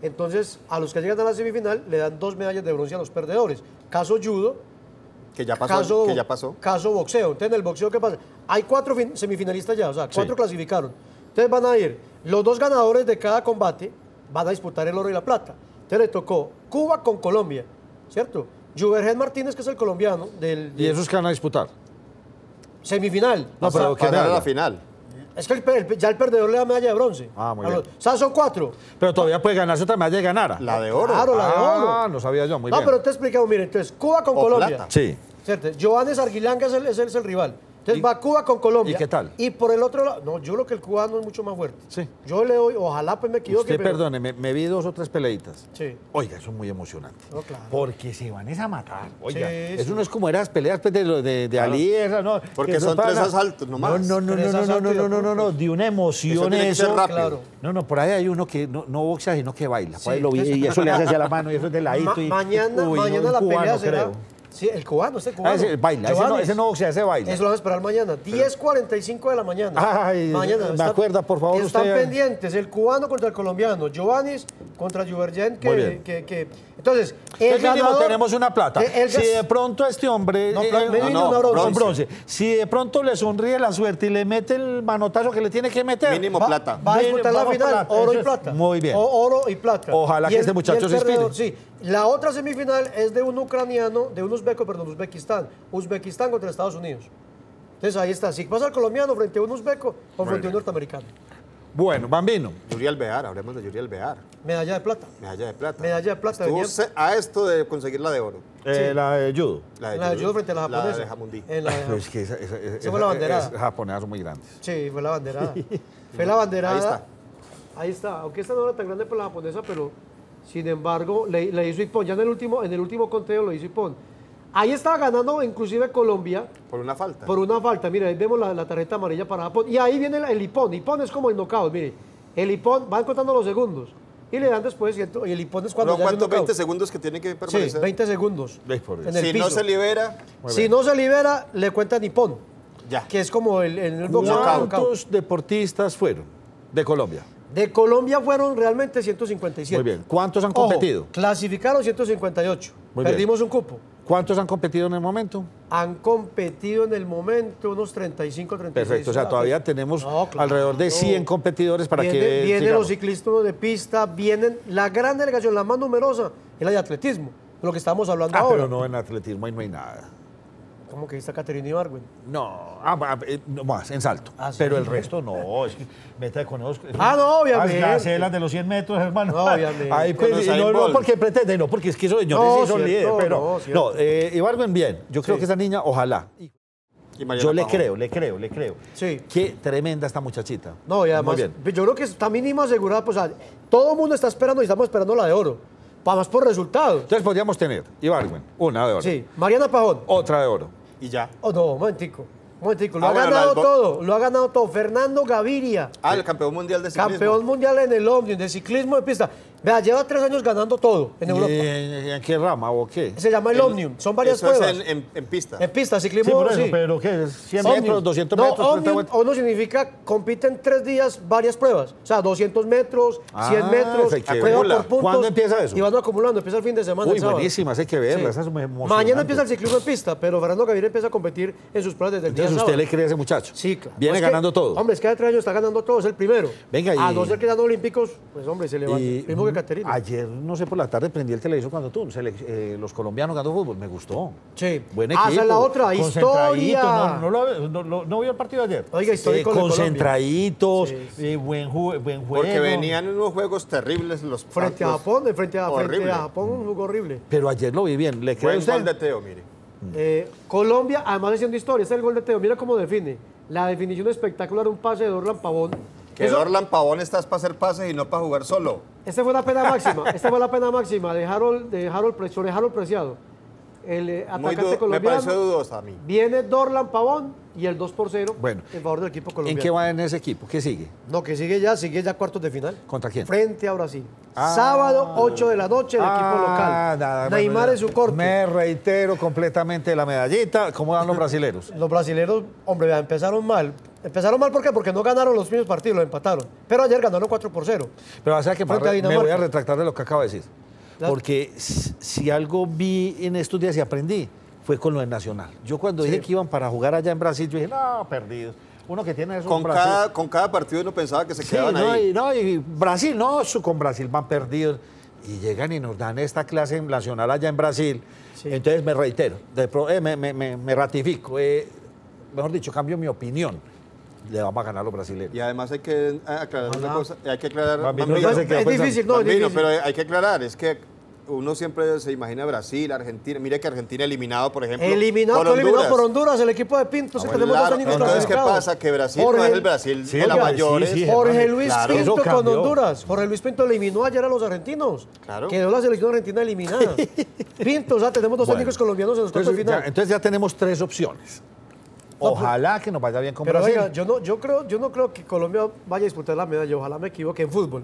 entonces a los que llegan a la semifinal le dan dos medallas de bronce a los perdedores. Caso judo, Que ya, pasó, caso, que ya pasó. Caso boxeo. Entonces, en el boxeo, ¿qué pasa? Hay cuatro semifinalistas ya, o sea, cuatro sí. clasificaron. Entonces, van a ir los dos ganadores de cada combate, van a disputar el oro y la plata. Entonces, le tocó Cuba con Colombia, ¿cierto? Juvergen Martínez, que es el colombiano. Del, del... ¿Y esos que van a disputar? Semifinal. No, pero que era la final. Es que el, el, ya el perdedor le da medalla de bronce. Ah, muy bien. Los, o sea, son cuatro. Pero todavía puede ganarse otra medalla y ganar. La de oro. Claro, la ah, de oro. Ah, no sabía yo, muy no, bien. No, pero te he explicado, mire, entonces, Cuba con o Colombia. Plata. Sí. ¿Cierto? Giovannes Arguilanga es el, es el, es el rival. Entonces, va Cuba con Colombia. ¿Y qué tal? Y por el otro lado, no, yo creo que el cubano es mucho más fuerte. Sí. Yo le doy, ojalá pues me equivoque. Usted, pero... perdone, me, me vi dos o tres peleitas. Sí. Oiga, eso es muy emocionante. No, claro. Porque se van a matar. Oiga, sí, eso sí. no es como eran peleas de, de, de claro. Alierra, no. Porque son tres para... asaltos nomás. No, no, no, no, no, no, no, no, no, no, no, de una emoción eso. eso. Claro. No, no, por ahí hay uno que no, no boxea, sino que baila. Sí. Ahí lo vi, y eso le hace hacia la mano, y eso es de ladito. Ma y, mañana uy, mañana la pelea será... Sí, el cubano, ese cubano. Ah, ese baila, ese no, ese no boxea, ese baila. Eso lo vamos a esperar mañana, diez cuarenta y cinco de la mañana. Ay, mañana. Me acuerda, por favor, están usted... pendientes, el cubano contra el colombiano, Giovannis contra Juvergen, que, que, que... Entonces, el ganador... tenemos una plata. El... Si de pronto a este hombre... No, eh, no, no, una bronce. bronce. Si de pronto le sonríe la suerte y le mete el manotazo que le tiene que meter... Mínimo va, plata. Va a disputar la final, plata. oro y plata. Muy bien. O, oro y plata. Ojalá y que el, este muchacho se inspire. Sí. La otra semifinal es de un ucraniano, de un uzbeco, perdón, Uzbekistán. Uzbekistán contra Estados Unidos. Entonces ahí está. Si pasa el colombiano frente a un uzbeco o frente Muy a un norteamericano. Bueno, Bambino. Yuri Alvear, hablemos de Yuri Alvear. Medalla de plata. Medalla de plata. Medalla de plata. Estuvo venía... a esto de conseguir la de oro. Eh, sí. La de judo. La de, la de judo frente a la japonesa. La de Jamundí. En la de... Pero es que esa, esa, esa, esa fue la banderada. Los japoneses son muy grandes. Sí, fue la banderada. Fue la banderada. Ahí está. Ahí está. Aunque esta no era tan grande para la japonesa, pero... Sin embargo, le, le hizo Ipón. Ya en el último, en el último conteo lo hizo Ipón. Ahí estaba ganando inclusive Colombia. Por una falta. Por una falta. Mira, ahí vemos la, la tarjeta amarilla para Japón. Y ahí viene el, el Ipón. Ipón es como el knockout. Mire, el Ipón van contando los segundos. Y le dan después. Y el Ipón es cuando no, ya ¿cuánto? veinte segundos que tiene que permanecer. Sí, veinte segundos. En el si piso. no se libera. Si no se libera, le cuentan Ipón. Ya. Que es como el, el boxeo. ¿Cuántos deportistas fueron de Colombia? De Colombia fueron realmente ciento cincuenta y siete. Muy bien. ¿Cuántos han competido? Ojo, clasificaron ciento cincuenta y ocho. Muy Perdimos bien. un cupo. ¿Cuántos han competido en el momento? Han competido en el momento unos treinta y cinco, treinta y seis. Perfecto, o sea, todavía tenemos no, claro, alrededor de cien no. competidores para viene, que... Vienen los ciclistas de pista, vienen... La gran delegación, la más numerosa, es la de atletismo, lo que estamos hablando ah, ahora. Pero no, en atletismo ahí no hay nada. ¿Cómo que está Catherine Ibargüen? No, ah, no más, en salto. Ah, sí. Pero el resto no. Es que meta con esos, ah, no, obviamente. Las gacelas de los cien metros, hermano. No, obviamente. Ahí, pues, no, no porque pretende, no, porque es que esos señores son líderes. Pero no, no eh, Ibargüen bien. Yo creo sí. que esa niña, ojalá. Yo le Pajón. creo, le creo, le creo. Sí. Qué tremenda esta muchachita. No, y además, yo creo que está mínimo asegurada. Pues, o sea, todo el mundo está esperando y estamos esperando la de oro. Vamos por resultados. Entonces podríamos tener Ibargüen, una de oro. Sí, Mariana Pajón. Otra de oro. Y ya. Oh, no, un momentico. Un momentico. Lo ah, ha bueno, ganado todo. Lo ha ganado todo. Fernando Gaviria. Ah, el campeón mundial de ciclismo. Campeón mundial en el ómnium, de ciclismo de pista. Vea, lleva tres años ganando todo en Europa. ¿Y en, en qué rama o qué? Se llama el, el ómnium. Son varias eso pruebas. Es en, en, en pista. En pista, ciclismo. Sí, por eso, sí. Pero ¿qué es? cien metros, doscientos metros. No, ómnium, ómnium significa compiten tres días varias pruebas. O sea, doscientos metros, cien ah, metros, prueba por puntos. ¿Cuándo empieza eso? Y van acumulando. Empieza el fin de semana. Uy, buenísima, hay que verla. Sí. Mañana empieza el ciclismo en pista, pero Fernando Gaviria empieza a competir en sus pruebas desde el Entonces día sábado. ¿Usted le cree a ese muchacho? Sí, claro. Viene pues ganando que, todo. Hombre, es que hace tres años está ganando todo. Es el primero. Venga, y... a no ser que ganó olímpicos, pues hombre, se le va. Y... que Caterina. Ayer, no sé, por la tarde prendí el televisor cuando tú, se le, eh, los colombianos ganando fútbol, me gustó. Sí. Buen equipo. Hasta la otra, historia. No, no, no, no, no vio el partido de ayer. Oiga, histórico sí, concentraditos, sí, sí. Eh, buen, ju buen juego. Porque venían unos juegos terribles los frente a Japón, de frente a, frente a Japón, un juego horrible. Pero ayer lo vi bien. ¿Le cree usted? Buen gol de Teo, mire. Eh, Colombia, además haciendo historia, es el gol de Teo. Mira cómo define. La definición espectacular, un pase de Dorlan Pabón. Que eso... Dorlan Pabón estás para hacer pases y no para jugar solo. Esta fue la pena máxima, esta fue la pena máxima de Harold, de Harold, sobre Harold Preciado. El eh, atacante colombiano. Me pareció dudosa a mí. Viene Dorlan Pavón y el dos por cero bueno, en favor del equipo colombiano. ¿En qué va en ese equipo? ¿Qué sigue? No, que sigue ya, sigue ya cuartos de final. ¿Contra quién? Frente a Brasil. Ah, Sábado, ocho de la noche, el ah, equipo local. Nada, Neymar en su corte. Me reitero completamente la medallita. ¿Cómo van los brasileros? Los brasileros, hombre, ya empezaron mal. Empezaron mal, ¿por qué? Porque no ganaron los mismos partidos, los empataron. Pero ayer ganaron cuatro por cero. Pero o sea que me voy a retractar de lo que acabo de decir. Claro. Porque si algo vi en estos días y aprendí, fue con lo del Nacional. Yo cuando sí. dije que iban para jugar allá en Brasil, yo dije, no, perdidos. Uno que tiene eso con cada, con cada partido uno pensaba que se sí, quedaban no, ahí. Y, no, y Brasil, no, con Brasil van perdidos. Y llegan y nos dan esta clase nacional allá en Brasil. Sí. Entonces me reitero, de pro, eh, me, me, me, me ratifico. Eh, mejor dicho, cambio mi opinión. Le vamos a ganar a los brasileños. Y además hay que aclarar ah, una cosa. Hay que aclarar. Bambino, Bambino, no, es, es difícil, no, Bambino, es difícil. Pero hay que aclarar, es que uno siempre se imagina Brasil, Argentina. Mire que Argentina eliminado, por ejemplo. Eliminado por Honduras, eliminado por Honduras el equipo de Pinto. Claro, tenemos dos años entonces, ¿qué pasa? Que Brasil Jorge, no es el Brasil sí, de la mayores. Sí, sí, Jorge Luis claro, Pinto con Honduras. Jorge Luis Pinto eliminó ayer a los argentinos. Claro. Quedó la selección argentina eliminada. Pinto, o sea, tenemos dos bueno, técnicos colombianos en los cuartos de final. Ya, entonces ya tenemos tres opciones. Ojalá que nos vaya bien con pero Brasil. Oiga, yo no, yo, creo, yo no creo que Colombia vaya a disputar la medalla. Ojalá me equivoque en fútbol.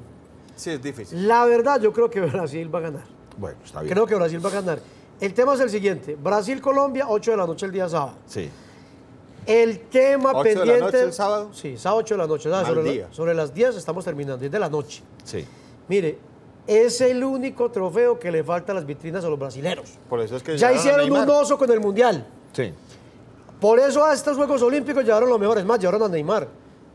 Sí, es difícil. La verdad, yo creo que Brasil va a ganar. Bueno, está bien. Creo que Brasil va a ganar. El tema es el siguiente. Brasil-Colombia, ocho de la noche el día sábado. Sí. El tema ocho pendiente... ¿ocho de la noche el sábado? Sí, sábado ocho de la noche. Sobre, la, sobre las diez estamos terminando, diez de la noche. Sí. Mire, es el único trofeo que le falta a las vitrinas a los brasileros. Por eso es que ya hicieron un oso con el Mundial. Sí. Por eso a estos Juegos Olímpicos llevaron los mejores, más llevaron a Neymar.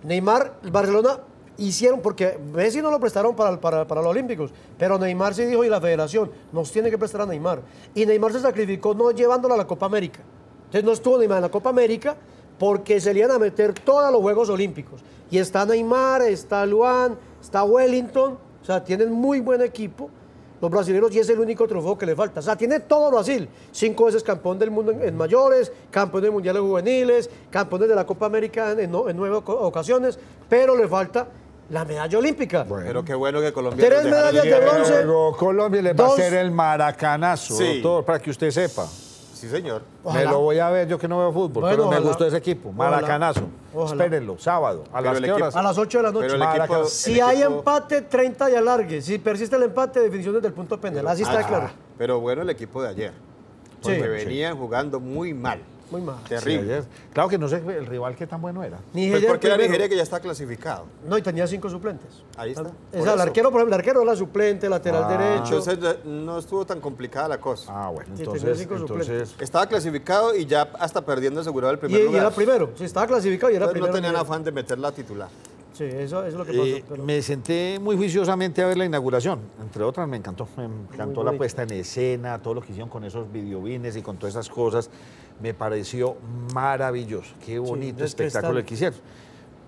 Neymar, el Barcelona hicieron, porque Messi no lo prestaron para, para, para los Olímpicos, pero Neymar sí dijo, y la federación, nos tiene que prestar a Neymar. Y Neymar se sacrificó no llevándola a la Copa América. Entonces no estuvo Neymar en la Copa América porque se le iban a meter todos los Juegos Olímpicos. Y está Neymar, está Luan, está Wellington, o sea, tienen muy buen equipo los brasileños, y es el único trofeo que le falta. O sea, tiene todo Brasil. Cinco veces campeón del mundo en, en mayores, campeón del mundial de juveniles, campeones de la Copa América en, en, en nueve ocasiones, pero le falta la medalla olímpica. Bueno. Pero qué bueno que Colombia... Tres medallas de bronce. Pero Colombia le va a hacer el maracanazo, sí. doctor, para que usted sepa. Sí, señor. Ojalá. Me lo voy a ver, yo que no veo fútbol, bueno, pero ojalá. Me gustó ese equipo. Maracanazo. Ojalá. Espérenlo, sábado. ¿A pero las qué horas? A las ocho de la noche. Equipo, si hay equipo... empate, treinta y alargue. Si persiste el empate, definición desde el punto penal. Así está ah, claro. Pero bueno, el equipo de ayer. Porque sí. venían sí. jugando muy mal. Muy mal. Terrible. Sí, claro que no sé el rival qué tan bueno era. Pues porque era Nigeria, que ya está clasificado. No, y tenía cinco suplentes. Ahí está. O sea, el arquero, por ejemplo, el arquero era suplente, lateral ah, derecho. Entonces no estuvo tan complicada la cosa. Ah, bueno. Entonces, tenía cinco entonces... suplentes. Estaba clasificado y ya hasta perdiendo asegurado el primer y, lugar. Y era primero. Sí, estaba clasificado y era entonces, primero. No tenían lugar. Afán de meter la titular. Sí, eso, eso es lo que pasó. Eh, pero... Me senté muy juiciosamente a ver la inauguración. Entre otras, me encantó. Me encantó la puesta en escena, todo lo que hicieron con esos videobines y con todas esas cosas. Me pareció maravilloso. Qué bonito sí, es espectáculo que, el que hicieron.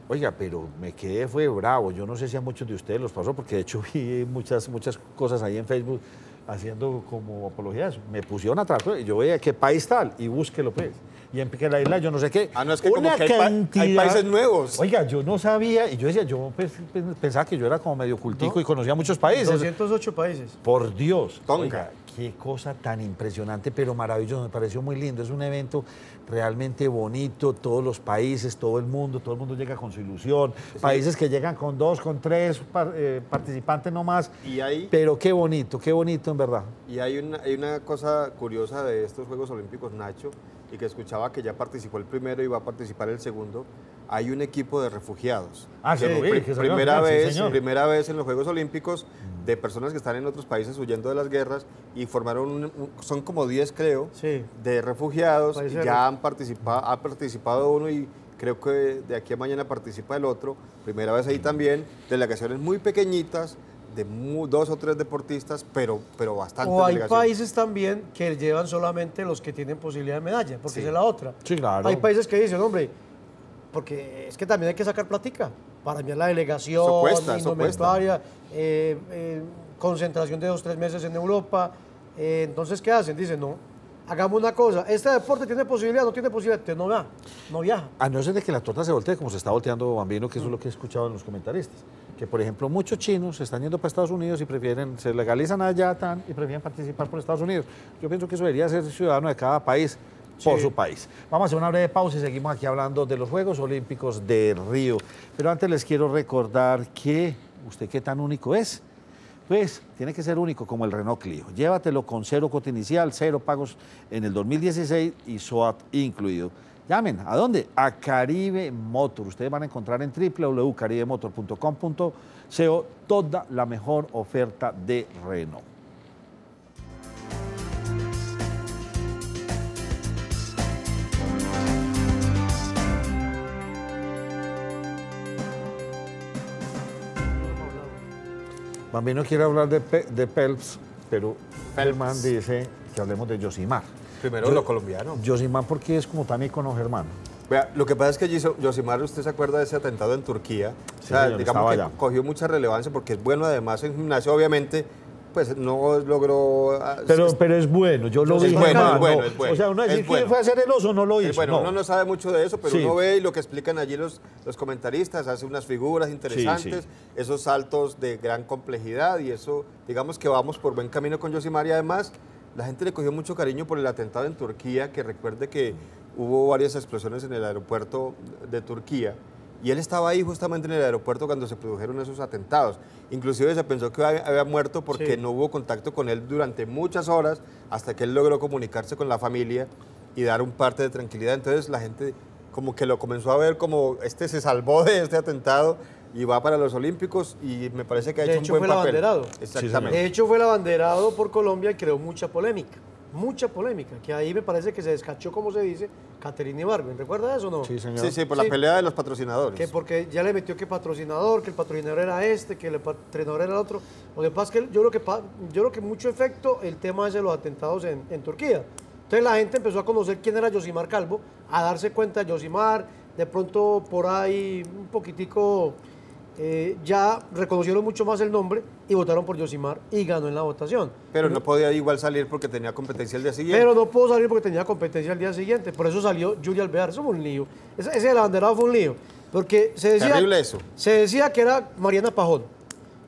Oiga, pero me quedé, fue bravo. Yo no sé si a muchos de ustedes los pasó, porque de hecho vi muchas, muchas cosas ahí en Facebook. haciendo como apología de eso. Me pusieron a trabajar, yo veía qué país tal, y búsquelo pues. Y en Piqué la Isla, yo no sé qué. Ah, no, es que una como que cantidad... hay, pa hay países nuevos. Oiga, yo no sabía, y yo decía, yo pensaba que yo era como medio cultico, ¿no? Y conocía muchos países. doscientos ocho países. Por Dios. Tonka. Oiga, qué cosa tan impresionante, pero maravilloso, me pareció muy lindo. Es un evento realmente bonito, todos los países, todo el mundo, todo el mundo llega con su ilusión. Sí. Países que llegan con dos, con tres par eh, participantes nomás. ¿Y hay... Pero qué bonito, qué bonito en verdad. Y hay una, hay una cosa curiosa de estos Juegos Olímpicos, Nacho, y que escuchaba que ya participó el primero y va a participar el segundo, hay un equipo de refugiados. Ah, sí, sí, pr que primera, vez, sí, primera vez en los Juegos Olímpicos de personas que están en otros países huyendo de las guerras y formaron, un, un, son como diez creo, sí, de refugiados, y ya han participa ha participado uno y creo que de aquí a mañana participa el otro, primera vez ahí también, delegaciones muy pequeñitas, de dos o tres deportistas, pero, pero bastante. O hay delegación. Países también que llevan solamente los que tienen posibilidad de medalla, porque sí, esa es la otra. Sí, claro. Hay países que dicen, hombre, porque es que también hay que sacar platica para enviar la delegación, eso cuesta, eso cuesta. Eh, eh, concentración de dos o tres meses en Europa. Eh, entonces, ¿qué hacen? Dicen, no, hagamos una cosa, este deporte tiene posibilidad, no tiene posibilidad, no va, no viaja. A no ser de que la torta se voltee, como se está volteando Bambino, que eso mm. es lo que he escuchado en los comentaristas. Que, por ejemplo, muchos chinos se están yendo para Estados Unidos y prefieren, se legalizan allá tan, y prefieren participar por Estados Unidos. Yo pienso que eso debería ser ciudadano de cada país, sí, por su país. Vamos a hacer una breve pausa y seguimos aquí hablando de los Juegos Olímpicos de Río. Pero antes les quiero recordar que, ¿usted qué tan único es? Pues tiene que ser único como el Renault Clio. Llévatelo con cero cuota inicial, cero pagos en el dos mil dieciséis y SOAT incluido. Llamen, ¿a dónde? A Caribe Motor. Ustedes van a encontrar en w w w punto caribe motor punto com punto co toda la mejor oferta de Renault. Bambino quiere hablar de, Pe de Phelps, pero Germán dice que hablemos de Yoshimar. Primero los colombianos. Yoshimar, ¿por qué es como tan ícono, Germán? Vea, lo que pasa es que Yoshimar, usted se acuerda de ese atentado en Turquía. Sí, o sea, señor, digamos que allá cogió mucha relevancia porque es bueno, además en gimnasio, obviamente, pues no logró... Pero, es, pero es bueno, yo lo vi. Bueno, es bueno, es bueno. O sea, uno decir bueno, que fue a hacer el oso, no lo hizo. Bueno, no. Uno no sabe mucho de eso, pero sí, uno ve y lo que explican allí los, los comentaristas, hace unas figuras interesantes, sí, sí, esos saltos de gran complejidad y eso, digamos que vamos por buen camino con Yoshimar y además... La gente le cogió mucho cariño por el atentado en Turquía, que recuerde que hubo varias explosiones en el aeropuerto de Turquía y él estaba ahí justamente en el aeropuerto cuando se produjeron esos atentados. Inclusive se pensó que había muerto porque sí, no hubo contacto con él durante muchas horas hasta que él logró comunicarse con la familia y dar un parte de tranquilidad. Entonces la gente como que lo comenzó a ver como este se salvó de este atentado y va para los Olímpicos y me parece que ha hecho, hecho un buen papel. De hecho fue el abanderado. Exactamente. De hecho fue el abanderado por Colombia y creó mucha polémica, mucha polémica, que ahí me parece que se descachó, como se dice, Catherine Ibargüen, ¿recuerda eso o no? Sí, señor. Sí, sí, por la sí, pelea de los patrocinadores. Que porque ya le metió que patrocinador, que el patrocinador era este, que el patrocinador era el otro. Lo que pasa es que yo creo que, yo creo que mucho efecto el tema es de los atentados en, en Turquía. Entonces la gente empezó a conocer quién era Yoshimar Calvo, a darse cuenta de Yoshimar, de pronto por ahí un poquitico... Eh, ya reconocieron mucho más el nombre y votaron por Yoshimar y ganó en la votación. Pero no podía igual salir porque tenía competencia el día siguiente. Pero no pudo salir porque tenía competencia el día siguiente. Por eso salió Yuri Alvear. Eso fue un lío. Ese, ese del abanderado fue un lío. Porque se decía, terrible eso. Se decía que era Mariana Pajón.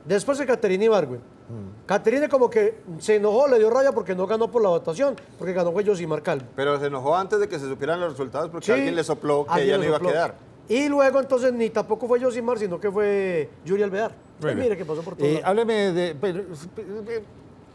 Después de Catherine Ibargüen. Mm. Catherine como que se enojó, le dio raya porque no ganó por la votación, porque ganó fue Yoshimar Calvo. Pero se enojó antes de que se supieran los resultados porque sí, alguien le sopló que ella no iba a quedar. Y luego, entonces, ni tampoco fue Yoshimar, sino que fue Yuri Alvear. Bueno. Mire que pasó por todo. Eh, hábleme de...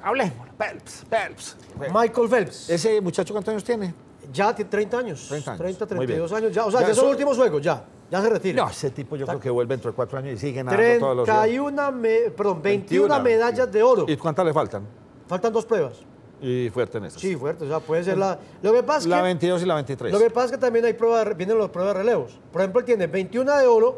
Hablemos, Phelps, Phelps. Michael Phelps. ¿Ese muchacho cuántos años tiene? Ya tiene treinta años. treinta años. treinta, treinta y dos años. Ya, o sea, ya, ya son los últimos juegos, ya. Ya se retira. No, ese tipo yo Está. creo que vuelve dentro de cuatro años y sigue nadando todos los días. Me... Perdón, veintiuna medallas de oro. ¿Y cuántas le faltan? Faltan dos pruebas. Y fuerte en eso. Sí, fuerte, o sea, puede ser la... Lo que pasa es que, la veintidós y la veintitrés. Lo que pasa es que también hay pruebas de, vienen las pruebas de relevos. Por ejemplo, él tiene veintiuna de oro,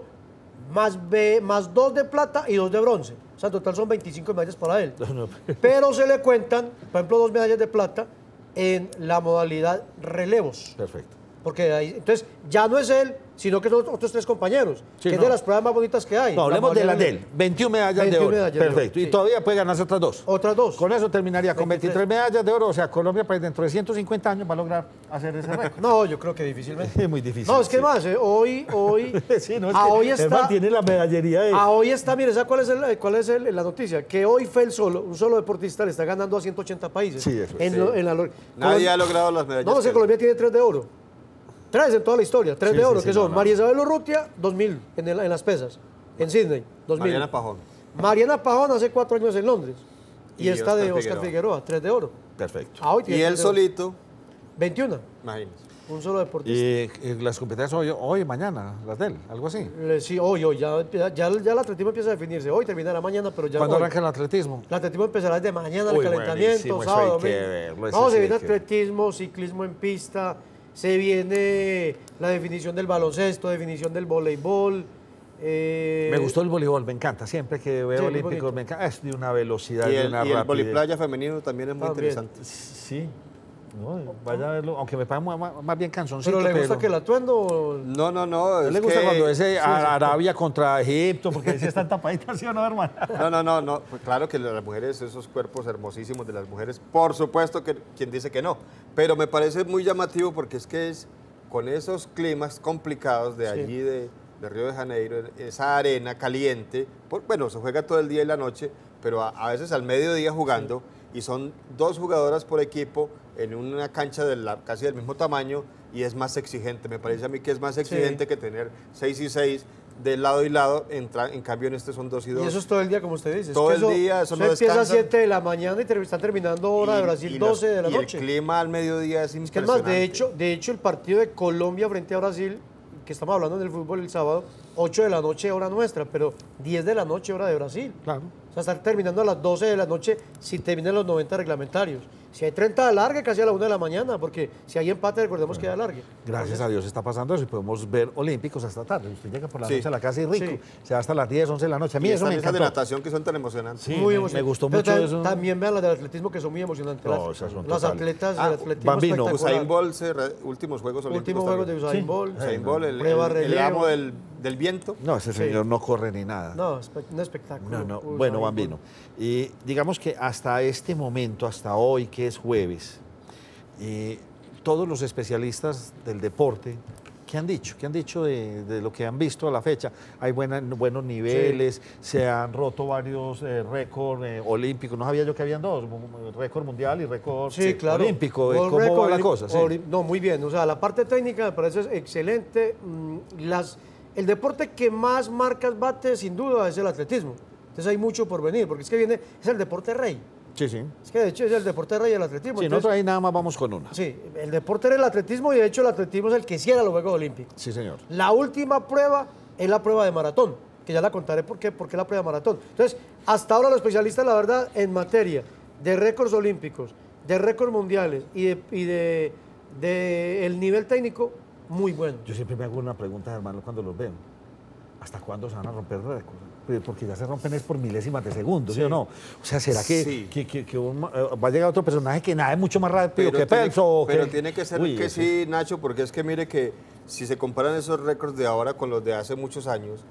más, B, más dos de plata y dos de bronce. O sea, en total son veinticinco medallas para él. No, no. Pero se le cuentan, por ejemplo, dos medallas de plata en la modalidad relevos. Perfecto. Porque ahí, entonces, ya no es él, sino que son otros tres compañeros, sí, que no. es de las pruebas más bonitas que hay. No, hablemos de la de él, veintiún medallas de oro, perfecto, sí. Y todavía puede ganarse otras dos. Otras dos. Con eso terminaría con veintitrés medallas de oro, o sea, Colombia pues, dentro de ciento cincuenta años va a lograr hacer ese récord. No, yo creo que difícilmente. Es muy difícil. No, es que sí. más, eh, hoy, hoy, sí, no, es a que hoy está... tiene la medallería. De... A hoy está, mire, ¿sabes cuál es, el, cuál es el, la noticia? Que hoy Phelps solo, un solo deportista le está ganando a ciento ochenta países. Sí, eso en, sí. en la, Nadie Colombia... ha logrado las medallas. No, no sé, Colombia tiene tres de oro. Tres en toda la historia, tres sí, de oro, sí, que sí, son no, no. María Isabel Urrutia, dos mil en, el, en las pesas, en Sydney, dos mil. Mariana Pajón. Mariana Pajón hace cuatro años en Londres. Y, y esta Oscar de Oscar Figueroa. Figueroa, tres de oro. Perfecto. Ah, y él solito. veintiuno. Imagínense. Un solo deportista. Y, y las competencias hoy, hoy, mañana, las de él, algo así. Le, sí, hoy, hoy, ya, ya, ya el atletismo empieza a definirse. Hoy terminará mañana, pero ya. ¿Cuándo hoy. arranca el atletismo? El atletismo empezará desde mañana, Uy, el calentamiento, sábado, domingo. No, se viene atletismo, ciclismo en pista. Se viene la definición del baloncesto, definición del voleibol. Eh... Me gustó el voleibol, me encanta. Siempre que veo sí, olímpicos, me encanta. Es de una velocidad, y el, de una y rapidez. El voliplaya femenino también es muy también. interesante. Sí. No, vaya a verlo, aunque me paga más, más bien canzoncito. ¿Pero le gusta pero... que el atuendo? No, no, no. ¿Le gusta que... cuando ese sí, Arabia sí, contra Egipto? Porque decía están tapaditas, ¿sí o no, hermano? No, no, no, no. Pues claro que las mujeres, esos cuerpos hermosísimos de las mujeres, por supuesto que quien dice que no. Pero me parece muy llamativo porque es que es con esos climas complicados de allí, sí. de, de Río de Janeiro, esa arena caliente, por, bueno, se juega todo el día y la noche, pero a, a veces al mediodía jugando, sí. y son dos jugadoras por equipo, en una cancha de la, casi del mismo tamaño, y es más exigente. Me parece a mí que es más exigente sí. que tener seis y seis de lado y lado. En, en cambio, en este son dos y dos. Y eso es todo el día, como usted dice. Todo es que el eso, día, eso no descansa. Empieza a siete de la mañana y te, están terminando hora y, de Brasil los, doce de la noche. Y el clima al mediodía es impresionante. Es que más, de hecho, de hecho, el partido de Colombia frente a Brasil, que estamos hablando del fútbol el sábado, ocho de la noche hora nuestra, pero diez de la noche hora de Brasil. Claro. O sea, estar terminando a las doce de la noche si terminan los noventa reglamentarios. Si hay treinta de alargue, casi a la una de la mañana, porque si hay empate, recordemos bueno, que hay alargue. Gracias Entonces, a Dios está pasando eso y podemos ver olímpicos hasta tarde. Usted llega por la sí. noche a la casa y rico, sí. se va hasta las diez, once de la noche. A mí y eso me encanta. De natación que son tan emocionantes. Sí, muy emocionante. Me gustó Pero mucho también, eso. También vean las del atletismo que son muy emocionantes. No, esas son las atletas ah, del atletismo Bambino. Usain Bolt, últimos Juegos Olímpicos. Últimos Juegos de Usain sí. Bolt. Usain Bolt, el, el, el amo del, del viento. No, ese señor sí. no corre ni nada. No, un espectáculo. No, no. Bueno, Bambino. Y digamos que hasta este momento, hasta hoy, que es jueves, y todos los especialistas del deporte, ¿qué han dicho? ¿Qué han dicho de, de lo que han visto a la fecha? Hay buena, buenos niveles, sí. se han roto varios eh, récords eh, olímpicos. No sabía yo que habían dos, récord mundial y récord sí, sí, claro. olímpico. ¿Cómo record, va la cosa? Sí. No, muy bien. O sea, la parte técnica me parece excelente. Las, el deporte que más marcas bate, sin duda, es el atletismo. Entonces hay mucho por venir, porque es que viene, es el deporte rey. Sí, sí. Es que de hecho es el deporte rey del atletismo. Sí, entonces, nosotros ahí nada más vamos con una. Sí, el deporte era el atletismo y de hecho el atletismo es el que cierra los Juegos Olímpicos. Sí, señor. La última prueba es la prueba de maratón, que ya la contaré por qué, por qué la prueba de maratón. Entonces, hasta ahora los especialistas, la verdad, en materia de récords olímpicos, de récords mundiales y de, y de, de el nivel técnico, muy bueno. Yo siempre me hago una pregunta, hermano, cuando los veo. ¿Hasta cuándo se van a romper récords? Porque ya se rompen es por milésimas de segundos, ¿sí o no? O sea, ¿será que, sí. que, que, que un, va a llegar otro personaje que nada es mucho más rápido pero que Phelps? Pero que... tiene que ser Uy, que eso. sí, Nacho, porque es que mire que si se comparan esos récords de ahora con los de hace muchos años,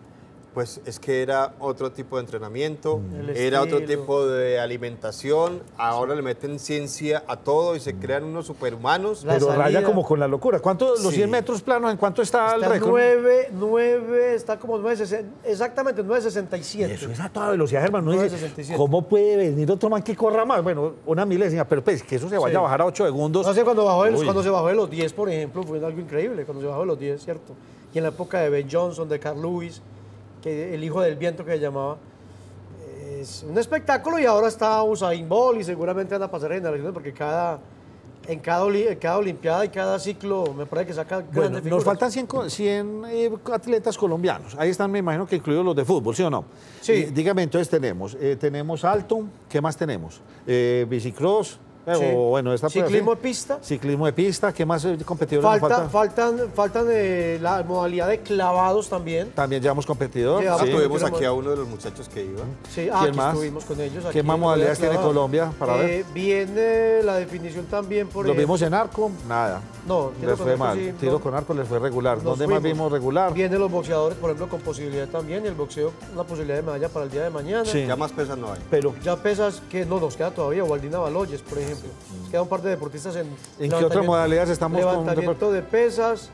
pues es que era otro tipo de entrenamiento, mm. era otro tipo de alimentación, ahora le meten ciencia a todo y se mm. crean unos superhumanos. La Pero salida. raya como con la locura. ¿Cuánto los sí. cien metros planos, en cuánto está, está el récord? nueve, nueve, está como nueve sesenta, exactamente nueve sesenta y siete. Eso es a toda velocidad, hermano. nueve sesenta y siete. ¿Cómo puede venir otro man que corra más? Bueno, una milésima, pero pues, que eso se vaya sí. a bajar a ocho segundos. No sé, cuando, bajó el, cuando se bajó de los diez, por ejemplo, fue algo increíble, cuando se bajó de los diez, ¿cierto? Y en la época de Ben Johnson, de Carl Lewis, que el hijo del viento que se llamaba, es un espectáculo y ahora está Usain Bolt y seguramente van a pasar generaciones porque cada, en cada, cada olimpiada y cada ciclo me parece que saca bueno, grandes figuras. Nos faltan cien, cien eh, atletas colombianos, ahí están me imagino que incluidos los de fútbol, ¿sí o no? Sí. Eh, dígame entonces tenemos, eh, tenemos alto, ¿qué más tenemos? Eh, bicicross, Eh, sí. o, bueno, esta ciclismo de pista. Ciclismo de pista. ¿Qué más competidores falta, faltan? Faltan, faltan eh, la modalidad de clavados también. También llevamos competidor. Llevamos, sí. Tuvimos aquí a uno de los muchachos que iba. Sí, ah, aquí más? estuvimos con ellos. ¿Qué más modalidades tiene Colombia? Para eh, ver. Viene la definición también por... ¿Lo eso. vimos en arco? Nada. No, tiro les fue con mal. Sí, tiro no. con arco les fue regular. Nos ¿Dónde fuimos. más vimos regular? Vienen los boxeadores, por ejemplo, con posibilidad también. El boxeo, una posibilidad de medalla para el día de mañana. Sí. Ya más pesas no hay. Pero ya pesas que no nos queda todavía. Waldina Baloyes, por ejemplo. Nos queda un par de deportistas en... ¿En qué otras modalidades estamos? Levantamiento con... de pesas,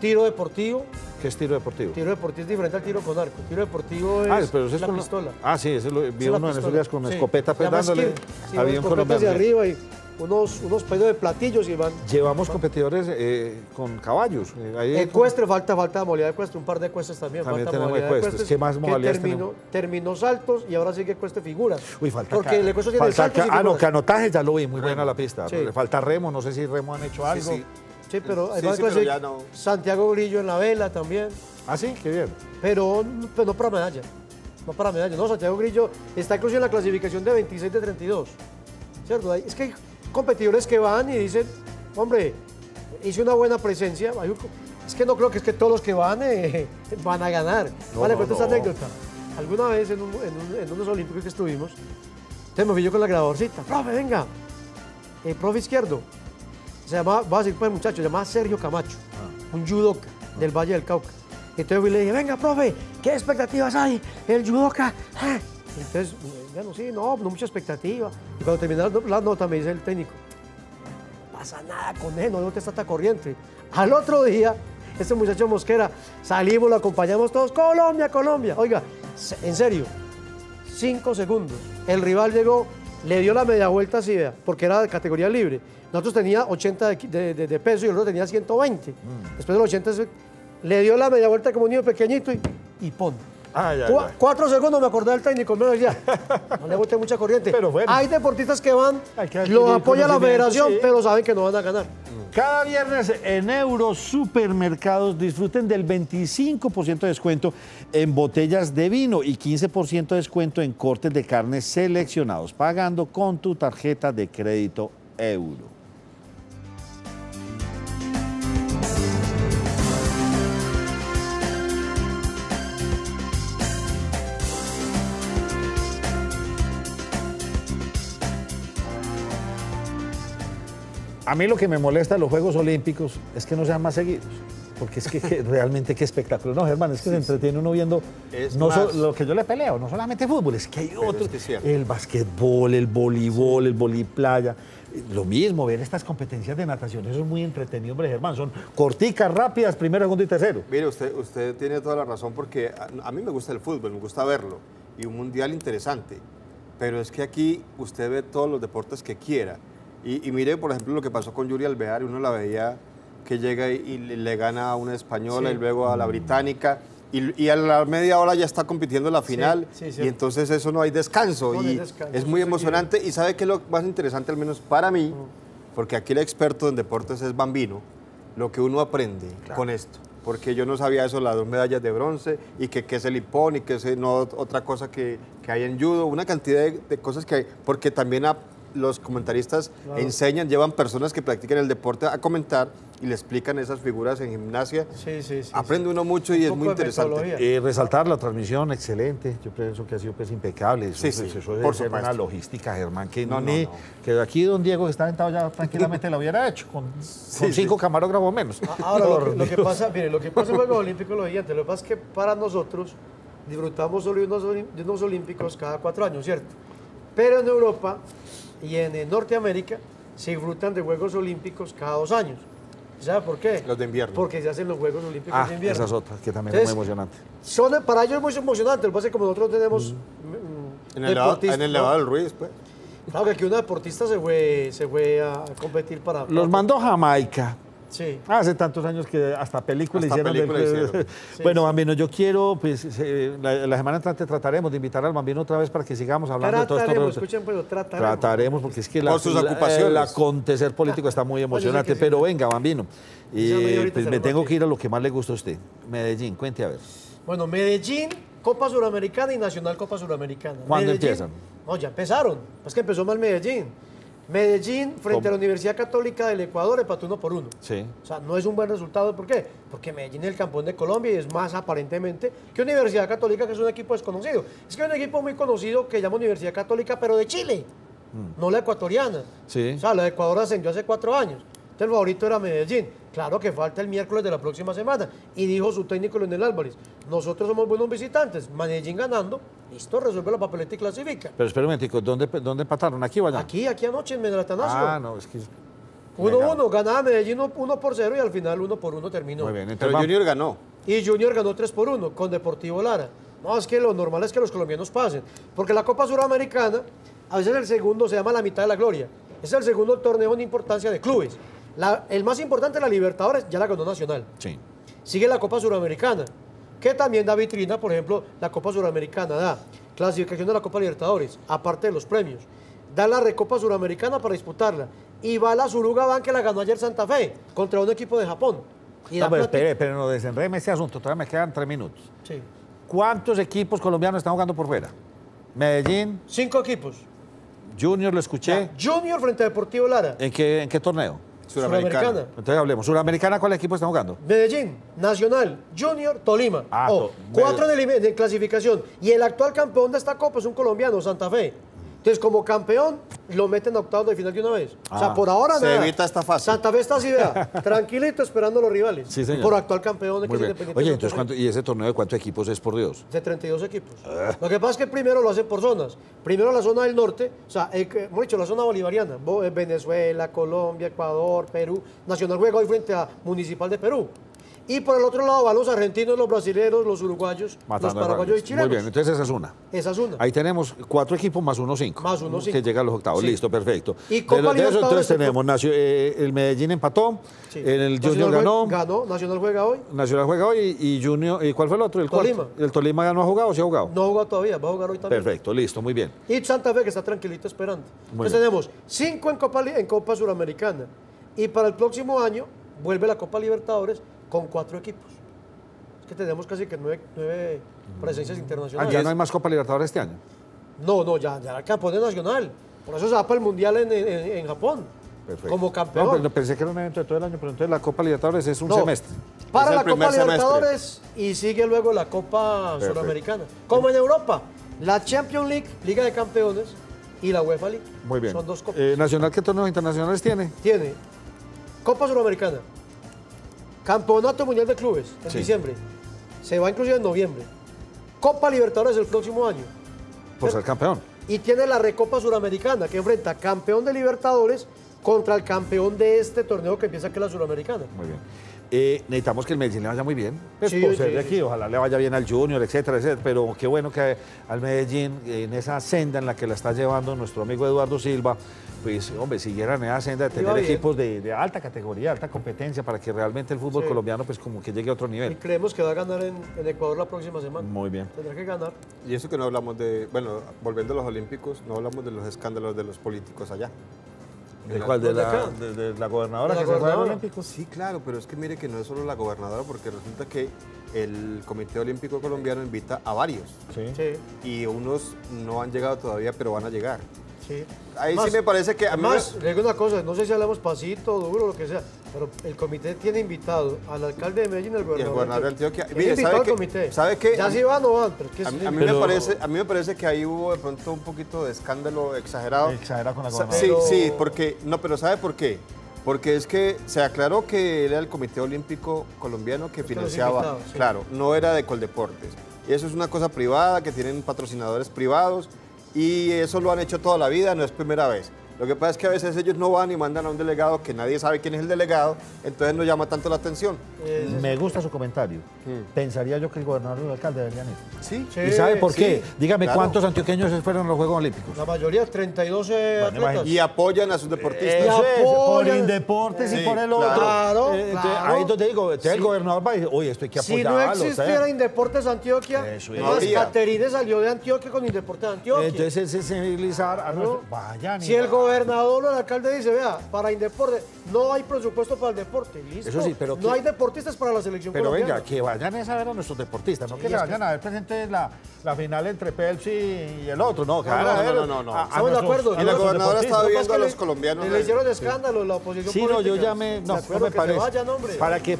tiro deportivo. ¿Qué es tiro deportivo? Tiro deportivo es diferente al tiro con arco. Tiro deportivo es, ah, pero eso es la con pistola. La... Ah, sí, eso lo vi uno en esos días con sí. escopeta pedándole. Sí, había un colombiano hacia arriba y unos, unos pedidos de platillos y van... Llevamos van. competidores eh, con caballos. Ahí ecuestre, con... falta, falta modalidad de ecuestre, un par de ecuestres también. También falta tenemos ecuestres. ecuestres. ¿Qué más modalidades terminó, tenemos? Terminó saltos y ahora sigue ecuestre figuras. Uy, falta... Porque ca... el ecuestre tiene falta saltos ca... y figuras. Ah, no, canotaje ya lo vi, muy buena la pista. Sí. Falta remo, no sé si remo han hecho algo. Sí, sí. Sí, pero, sí, sí, pero ya no. Santiago Grillo en la vela también. Ah, sí, qué bien. Pero, pero no para medalla. No para medalla. No, Santiago Grillo está incluso en la clasificación de veintiséis de treinta y dos. ¿Cierto? Es que hay competidores que van y dicen, hombre, hice una buena presencia. Es que no creo que, es que todos los que van eh, van a ganar. No, vale, no, cuento no. esta anécdota. Alguna vez en, un, en, un, en unos olímpicos que estuvimos, entonces me fui yo con la grabadorcita. Profe, venga. Eh, profe izquierdo. Se llamaba, va a decir pues muchacho, se llamaba Sergio Camacho, ah. un judoka ah. del Valle del Cauca. Entonces le dije, venga, profe, ¿qué expectativas hay? El judoka. Ah. Entonces, bueno, sí, no, no mucha expectativa. Y cuando terminaron la nota me dice el técnico, no pasa nada con él, no debo que está tan corriente. Al otro día, este muchacho Mosquera, salimos, lo acompañamos todos, Colombia, Colombia. Oiga, en serio, cinco segundos. El rival llegó, le dio la media vuelta así, vea, porque era de categoría libre. Nosotros tenía ochenta de, de, de peso y el otro tenía ciento veinte. Mm. Después de los ochenta le dio la media vuelta como un niño pequeñito y, y pon. Ay, ay, Cu ay. Cuatro segundos me acordé del técnico, me decía, no le boté mucha corriente. Pero bueno. Hay deportistas que van, que los apoya la federación, sí. pero saben que no van a ganar. Mm. Cada viernes en Euro Supermercados disfruten del veinticinco por ciento de descuento en botellas de vino y quince por ciento de descuento en cortes de carne seleccionados, pagando con tu tarjeta de crédito Euro. A mí lo que me molesta de los Juegos Olímpicos es que no sean más seguidos, porque es que, que realmente qué espectáculo. No, Germán, es que sí, se entretiene uno viendo no so, lo que yo le peleo, no solamente fútbol, es que hay otros, es que el basquetbol, el voleibol, sí. el voliplaya, lo mismo, ver estas competencias de natación, eso es muy entretenido, hombre, Germán, son corticas, rápidas, primero, segundo y tercero. Mire, usted, usted tiene toda la razón, porque a, a mí me gusta el fútbol, me gusta verlo, y un mundial interesante, pero es que aquí usted ve todos los deportes que quiera. Y, y mire, por ejemplo, lo que pasó con Yuri Alvear, uno la veía que llega y, y le gana a una española sí. y luego a la británica, y, y a la media hora ya está compitiendo en la final, sí, sí, sí. y entonces eso no hay descanso, no, y hay descanso, es muy emocionante, quiere. Y sabe que lo más interesante, al menos para mí, uh-huh. porque aquí el experto en deportes es Bambino, lo que uno aprende claro. con esto, porque yo no sabía eso, las dos medallas de bronce, y que qué es el hipón, y que es no, otra cosa que, que hay en judo, una cantidad de, de cosas que hay, porque también ha... Los comentaristas claro. enseñan, llevan personas que practican el deporte a comentar y le explican esas figuras en gimnasia. Sí, sí, sí. Aprende sí. uno mucho y Un es muy interesante. Eh, resaltar la transmisión, excelente. Yo pienso que ha sido pues, impecable. Eso, sí, sí. Eso, eso por es una logística, Germán, que no, no, ni, no. que aquí don Diego está sentado ya tranquilamente lo hubiera hecho, con, sí, con cinco sí. camarógrafos menos. Ahora, lo, que, lo que pasa, mire, lo que pasa en Juegos Olímpicos lo siguiente, lo que pasa es que para nosotros disfrutamos solo de unos, de unos olímpicos cada cuatro años, ¿cierto? Pero en Europa... Y en Norteamérica se disfrutan de Juegos Olímpicos cada dos años. ¿Sabe por qué? Los de invierno. Porque se hacen los Juegos Olímpicos ah, de invierno. Esas otras, que también Entonces, es muy emocionante. Son, para ellos es muy emocionante. Lo que pasa es que como nosotros tenemos... Mm. En, el lado, en el Nevado del Ruiz, pues. Claro que aquí una deportista se fue, se fue a competir para... Los para... mandó Jamaica. Sí. Hace tantos años que hasta películas hicieron. Película del... hicieron. Sí, bueno, sí. Bambino, yo quiero, pues, eh, la, la semana entrante trataremos de invitar al Bambino otra vez para que sigamos hablando trataremos, de todo esto. Escuchen, pero trataremos. Trataremos, porque es que la, Por sus ocupaciones. La, el acontecer político está muy emocionante. Oye, sí, pero sí. venga, Bambino, y, me, pues, me tengo que ir a lo que más le gusta a usted. Medellín, cuente a ver. Bueno, Medellín, Copa Suramericana y Nacional Copa Suramericana. ¿Cuándo Medellín? empiezan? No, ya empezaron. Es que empezó mal Medellín. Medellín frente ¿Cómo? a la Universidad Católica del Ecuador, empató uno por uno. Sí. O sea, no es un buen resultado. ¿Por qué? Porque Medellín es el campeón de Colombia y es más aparentemente que Universidad Católica, que es un equipo desconocido. Es que hay un equipo muy conocido que llama Universidad Católica, pero de Chile, mm. no la ecuatoriana. Sí. O sea, la de Ecuador ascendió hace cuatro años. Entonces, el favorito era Medellín. Claro que falta el miércoles de la próxima semana. Y dijo su técnico Leonel Álvarez, nosotros somos buenos visitantes, Medellín ganando, listo, resuelve la papeleta y clasifica. Pero espera un momentico, ¿dónde, dónde empataron? ¿Aquí o allá? Aquí, aquí anoche en Medratanasio. Ah, no, es que... uno uno, ganaba Medellín uno por cero y al final uno por uno terminó. Muy bien, entonces... Pero Junior ganó. Y Junior ganó tres por uno con Deportivo Lara. No, es que lo normal es que los colombianos pasen, porque la Copa Suramericana, a veces el segundo se llama la mitad de la gloria. Es el segundo torneo en importancia de clubes. La, el más importante, la Libertadores, ya la ganó Nacional. Sí. Sigue la Copa Suramericana, que también da vitrina, por ejemplo, la Copa Suramericana da clasificación de la Copa Libertadores, aparte de los premios. Da la Recopa Suramericana para disputarla. Y va la Suruga Bank, que la ganó ayer Santa Fe, contra un equipo de Japón. Y no, pero, pero, pero no desenreme ese asunto, todavía me quedan tres minutos. Sí. ¿Cuántos equipos colombianos están jugando por fuera? Medellín. Cinco equipos. Junior, lo escuché. Ya, Junior frente a Deportivo Lara. ¿En qué, en qué torneo? Suramericana. Suramericana. Entonces hablemos. Suramericana, ¿cuál equipo está jugando? Medellín, Nacional, Junior, Tolima. Ah, oh, to cuatro de, de clasificación. Y el actual campeón de esta Copa es un colombiano, Santa Fe. Entonces, como campeón, lo meten a octavos de final de una vez. Ah, o sea, por ahora nada. Se evita esta fase. Santa Fe está así, vea, tranquilito, esperando a los rivales. Sí, señor. Por actual campeón de que es independiente. Oye, entonces, ¿cuánto, ¿y ese torneo de cuántos equipos es, por Dios? De treinta y dos equipos. Uh. Lo que pasa es que primero lo hacen por zonas. Primero la zona del norte, o sea, el, hemos dicho, la zona bolivariana. Venezuela, Colombia, Ecuador, Perú. Nacional juega hoy frente a Municipal de Perú. Y por el otro lado van los argentinos, los brasileños, los uruguayos, matando los paraguayos y chilenos. Muy bien, entonces esa es una. Esa es una. Ahí tenemos cuatro equipos más uno cinco. Más uno cinco. Que llega a los octavos, sí. Listo, perfecto. Y Copa de los, de eso, entonces tenemos, Nacio, eh, el Medellín empató, sí. El Junior ganó. Ganó, Nacional juega hoy. Nacional juega hoy y, y Junior, ¿y cuál fue el otro? El Tolima. Cuarto. ¿El Tolima no ha jugado o sí ha jugado? No ha jugado todavía, va a jugar hoy también. Perfecto, listo, muy bien. Y Santa Fe que está tranquilito esperando. Muy entonces bien. Tenemos cinco en Copa, en Copa Suramericana y para el próximo año vuelve la Copa Libertadores con cuatro equipos. Es que tenemos casi que nueve, nueve presencias internacionales. ¿Ya no hay más Copa Libertadores este año? No, no, ya, ya era campeón de Nacional. Por eso se va para el Mundial en, en, en Japón. Perfecto. Como campeón. No, pero pensé que era un evento de todo el año, pero entonces la Copa Libertadores es un no, semestre. Para la Copa Libertadores semestre. Y sigue luego la Copa Perfecto. Suramericana. Como en Europa, la Champions League, Liga de Campeones, y la UEFA League. Muy bien. Son dos copas. Eh, ¿Nacional qué torneos internacionales tiene? Tiene Copa Suramericana. Campeonato Mundial de Clubes en sí. diciembre. Se va inclusive en noviembre. Copa Libertadores el próximo año. Por ser campeón. Y tiene la Recopa Suramericana que enfrenta campeón de Libertadores contra el campeón de este torneo que empieza que es la Suramericana. Muy bien. Eh, necesitamos que el Medellín le vaya muy bien. Pues sí, por ser sí, de aquí, sí. Ojalá le vaya bien al Junior, etcétera, etcétera. Pero qué bueno que al Medellín, en esa senda en la que la está llevando nuestro amigo Eduardo Silva, pues, hombre, siguieran esa senda de tener equipos de, de alta categoría, alta competencia, para que realmente el fútbol sí. colombiano, pues, como que llegue a otro nivel. Y creemos que va a ganar en, en Ecuador la próxima semana. Muy bien. Tendrá que ganar. Y eso que no hablamos de, bueno, volviendo a los Olímpicos, no hablamos de los escándalos de los políticos allá. ¿De cuál? ¿De la, de, de la gobernadora ¿De la que gobernadora? se fue al Olímpico? Sí, claro, pero es que mire que no es solo la gobernadora, porque resulta que el Comité Olímpico Colombiano invita a varios. Sí. sí. Y unos no han llegado todavía, pero van a llegar. Sí. Ahí más, sí me parece que... Además, le digo una cosa, no sé si hablamos pasito, duro, lo que sea, pero el comité tiene invitado al alcalde de Medellín y al gobernador, gobernador de Antioquia. Mire, ¿sabe qué? Comité. ¿Sabe qué? Ya si van o van, pero es que a, sí. a, mí pero... me parece, a mí me parece que ahí hubo de pronto un poquito de escándalo exagerado. Exagerado con la gobernadora. Sí, sí, porque... No, pero ¿sabe por qué? Porque es que se aclaró que era el Comité Olímpico Colombiano que financiaba... Sí. Claro, no era de Coldeportes. Y eso es una cosa privada, que tienen patrocinadores privados, y eso lo han hecho toda la vida, no es primera vez. Lo que pasa es que a veces ellos no van y mandan a un delegado que nadie sabe quién es el delegado, entonces no llama tanto la atención. Eh, Me gusta su comentario. ¿Sí? Pensaría yo que el gobernador y el alcalde deberían ir. ¿Sí? ¿Y sabe por sí. qué? Dígame, claro. ¿cuántos antioqueños fueron a los Juegos Olímpicos? La mayoría, treinta y dos eh, bueno, atletas. Y apoyan a sus deportistas. Eh, por el deportes eh, y por el otro. Claro, eh, entonces, claro. Ahí donde digo, entonces sí. el gobernador va y dice, oye, esto hay que apoyarlo. Si no existiera Indeportes Antioquia, es. Las Caterine salió de Antioquia con Indeportes Antioquia. Entonces, ese civilizar a nuestro... Vayan y... Si el gobernador o el alcalde dice, vea, para Indeporte no hay presupuesto para el deporte. ¿Listo? Eso sí, pero no que... hay deportistas para la selección pero colombiana. Pero venga, que vayan a ver a nuestros deportistas, no sí, que le vayan que... a ver presente la, la final entre Phelps y, y el otro. No, no, no, no, no, no, no. A, estamos de acuerdo. Y la gobernadora estaba viendo a los colombianos. Le hicieron escándalo la oposición política. Sí, no, yo ya me... No, no me parece. Para que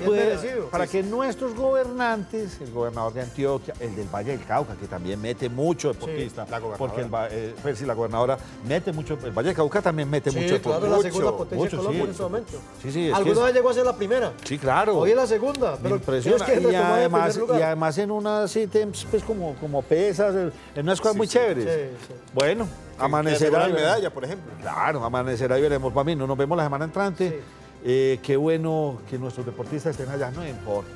para que nuestros gobernantes, el gobernador de Antioquia, el del Valle del Cauca, que también mete mucho deportista, sí, la porque el, eh, pues, sí, la gobernadora mete mucho, el Valle del Cauca también mete sí, mucho deportista. Claro, la segunda potencia mucho, de Colombia sí, en este momento. Sí, sí, alguna vez llegó a ser la primera. Sí, claro. Hoy es la segunda, pero impresiona. Y además, y además en unas sí, pues como, como pesas, en unas cosas sí, muy sí, chéveres. Sí, sí. Bueno, que, amanecerá. Que medalla, por ejemplo. Claro, amanecerá y veremos. Para mí, no nos vemos la semana entrante. Sí. Eh, qué bueno que nuestros deportistas estén allá, no importa.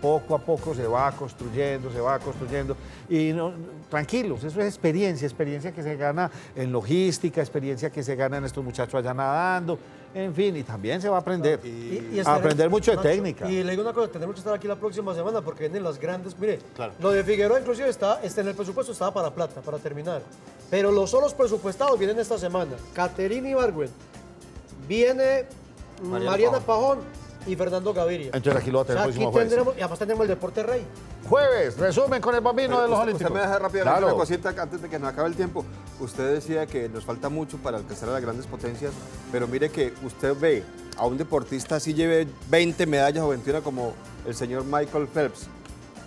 Poco a poco se va construyendo, se va construyendo. Y no, tranquilos, eso es experiencia, experiencia que se gana en logística, experiencia que se gana en estos muchachos allá nadando, en fin, y también se va a aprender, y, y a aprender mucho de técnica. Y le digo una cosa, tenemos que estar aquí la próxima semana porque vienen las grandes, mire, claro. Lo de Figueroa inclusive está, está en el presupuesto, estaba para plata, para terminar. Pero los solos presupuestados vienen esta semana. Catherine Ibargüen viene Mariana, Mariana Pajón. Pajón. Y Fernando Gaviria. Entonces aquí lo va a tener, o sea, el próximo jueves. Y además tenemos el deporte rey. Jueves, resumen con el bambino de los usted, Olímpicos. Usted me deja rápido claro. Una cosita antes de que nos acabe el tiempo. Usted decía que nos falta mucho para alcanzar a las grandes potencias, pero mire que usted ve a un deportista así lleve veinte medallas o veintiuna como el señor Michael Phelps.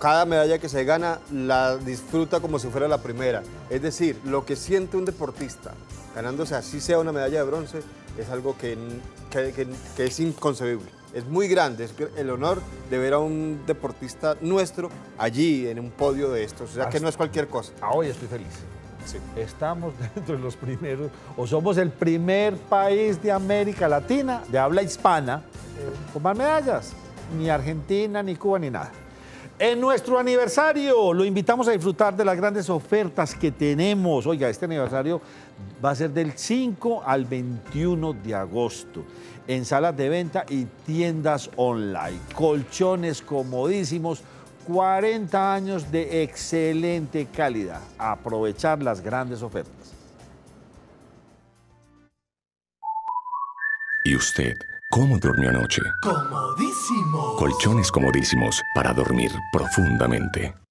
Cada medalla que se gana la disfruta como si fuera la primera. Es decir, lo que siente un deportista ganándose así sea una medalla de bronce es algo que, que, que, que es inconcebible. Es muy grande, es el honor de ver a un deportista nuestro allí en un podio de estos. O sea, que no es cualquier cosa. A hoy estoy feliz. Sí. Estamos dentro de los primeros, o somos el primer país de América Latina, de habla hispana, con más medallas. Ni Argentina, ni Cuba, ni nada. En nuestro aniversario lo invitamos a disfrutar de las grandes ofertas que tenemos. Oiga, este aniversario va a ser del cinco al veintiuno de agosto. En salas de venta y tiendas online. Colchones comodísimos, cuarenta años de excelente calidad. Aprovechar las grandes ofertas. ¿Y usted cómo durmió anoche? Comodísimo. Colchones comodísimos para dormir profundamente.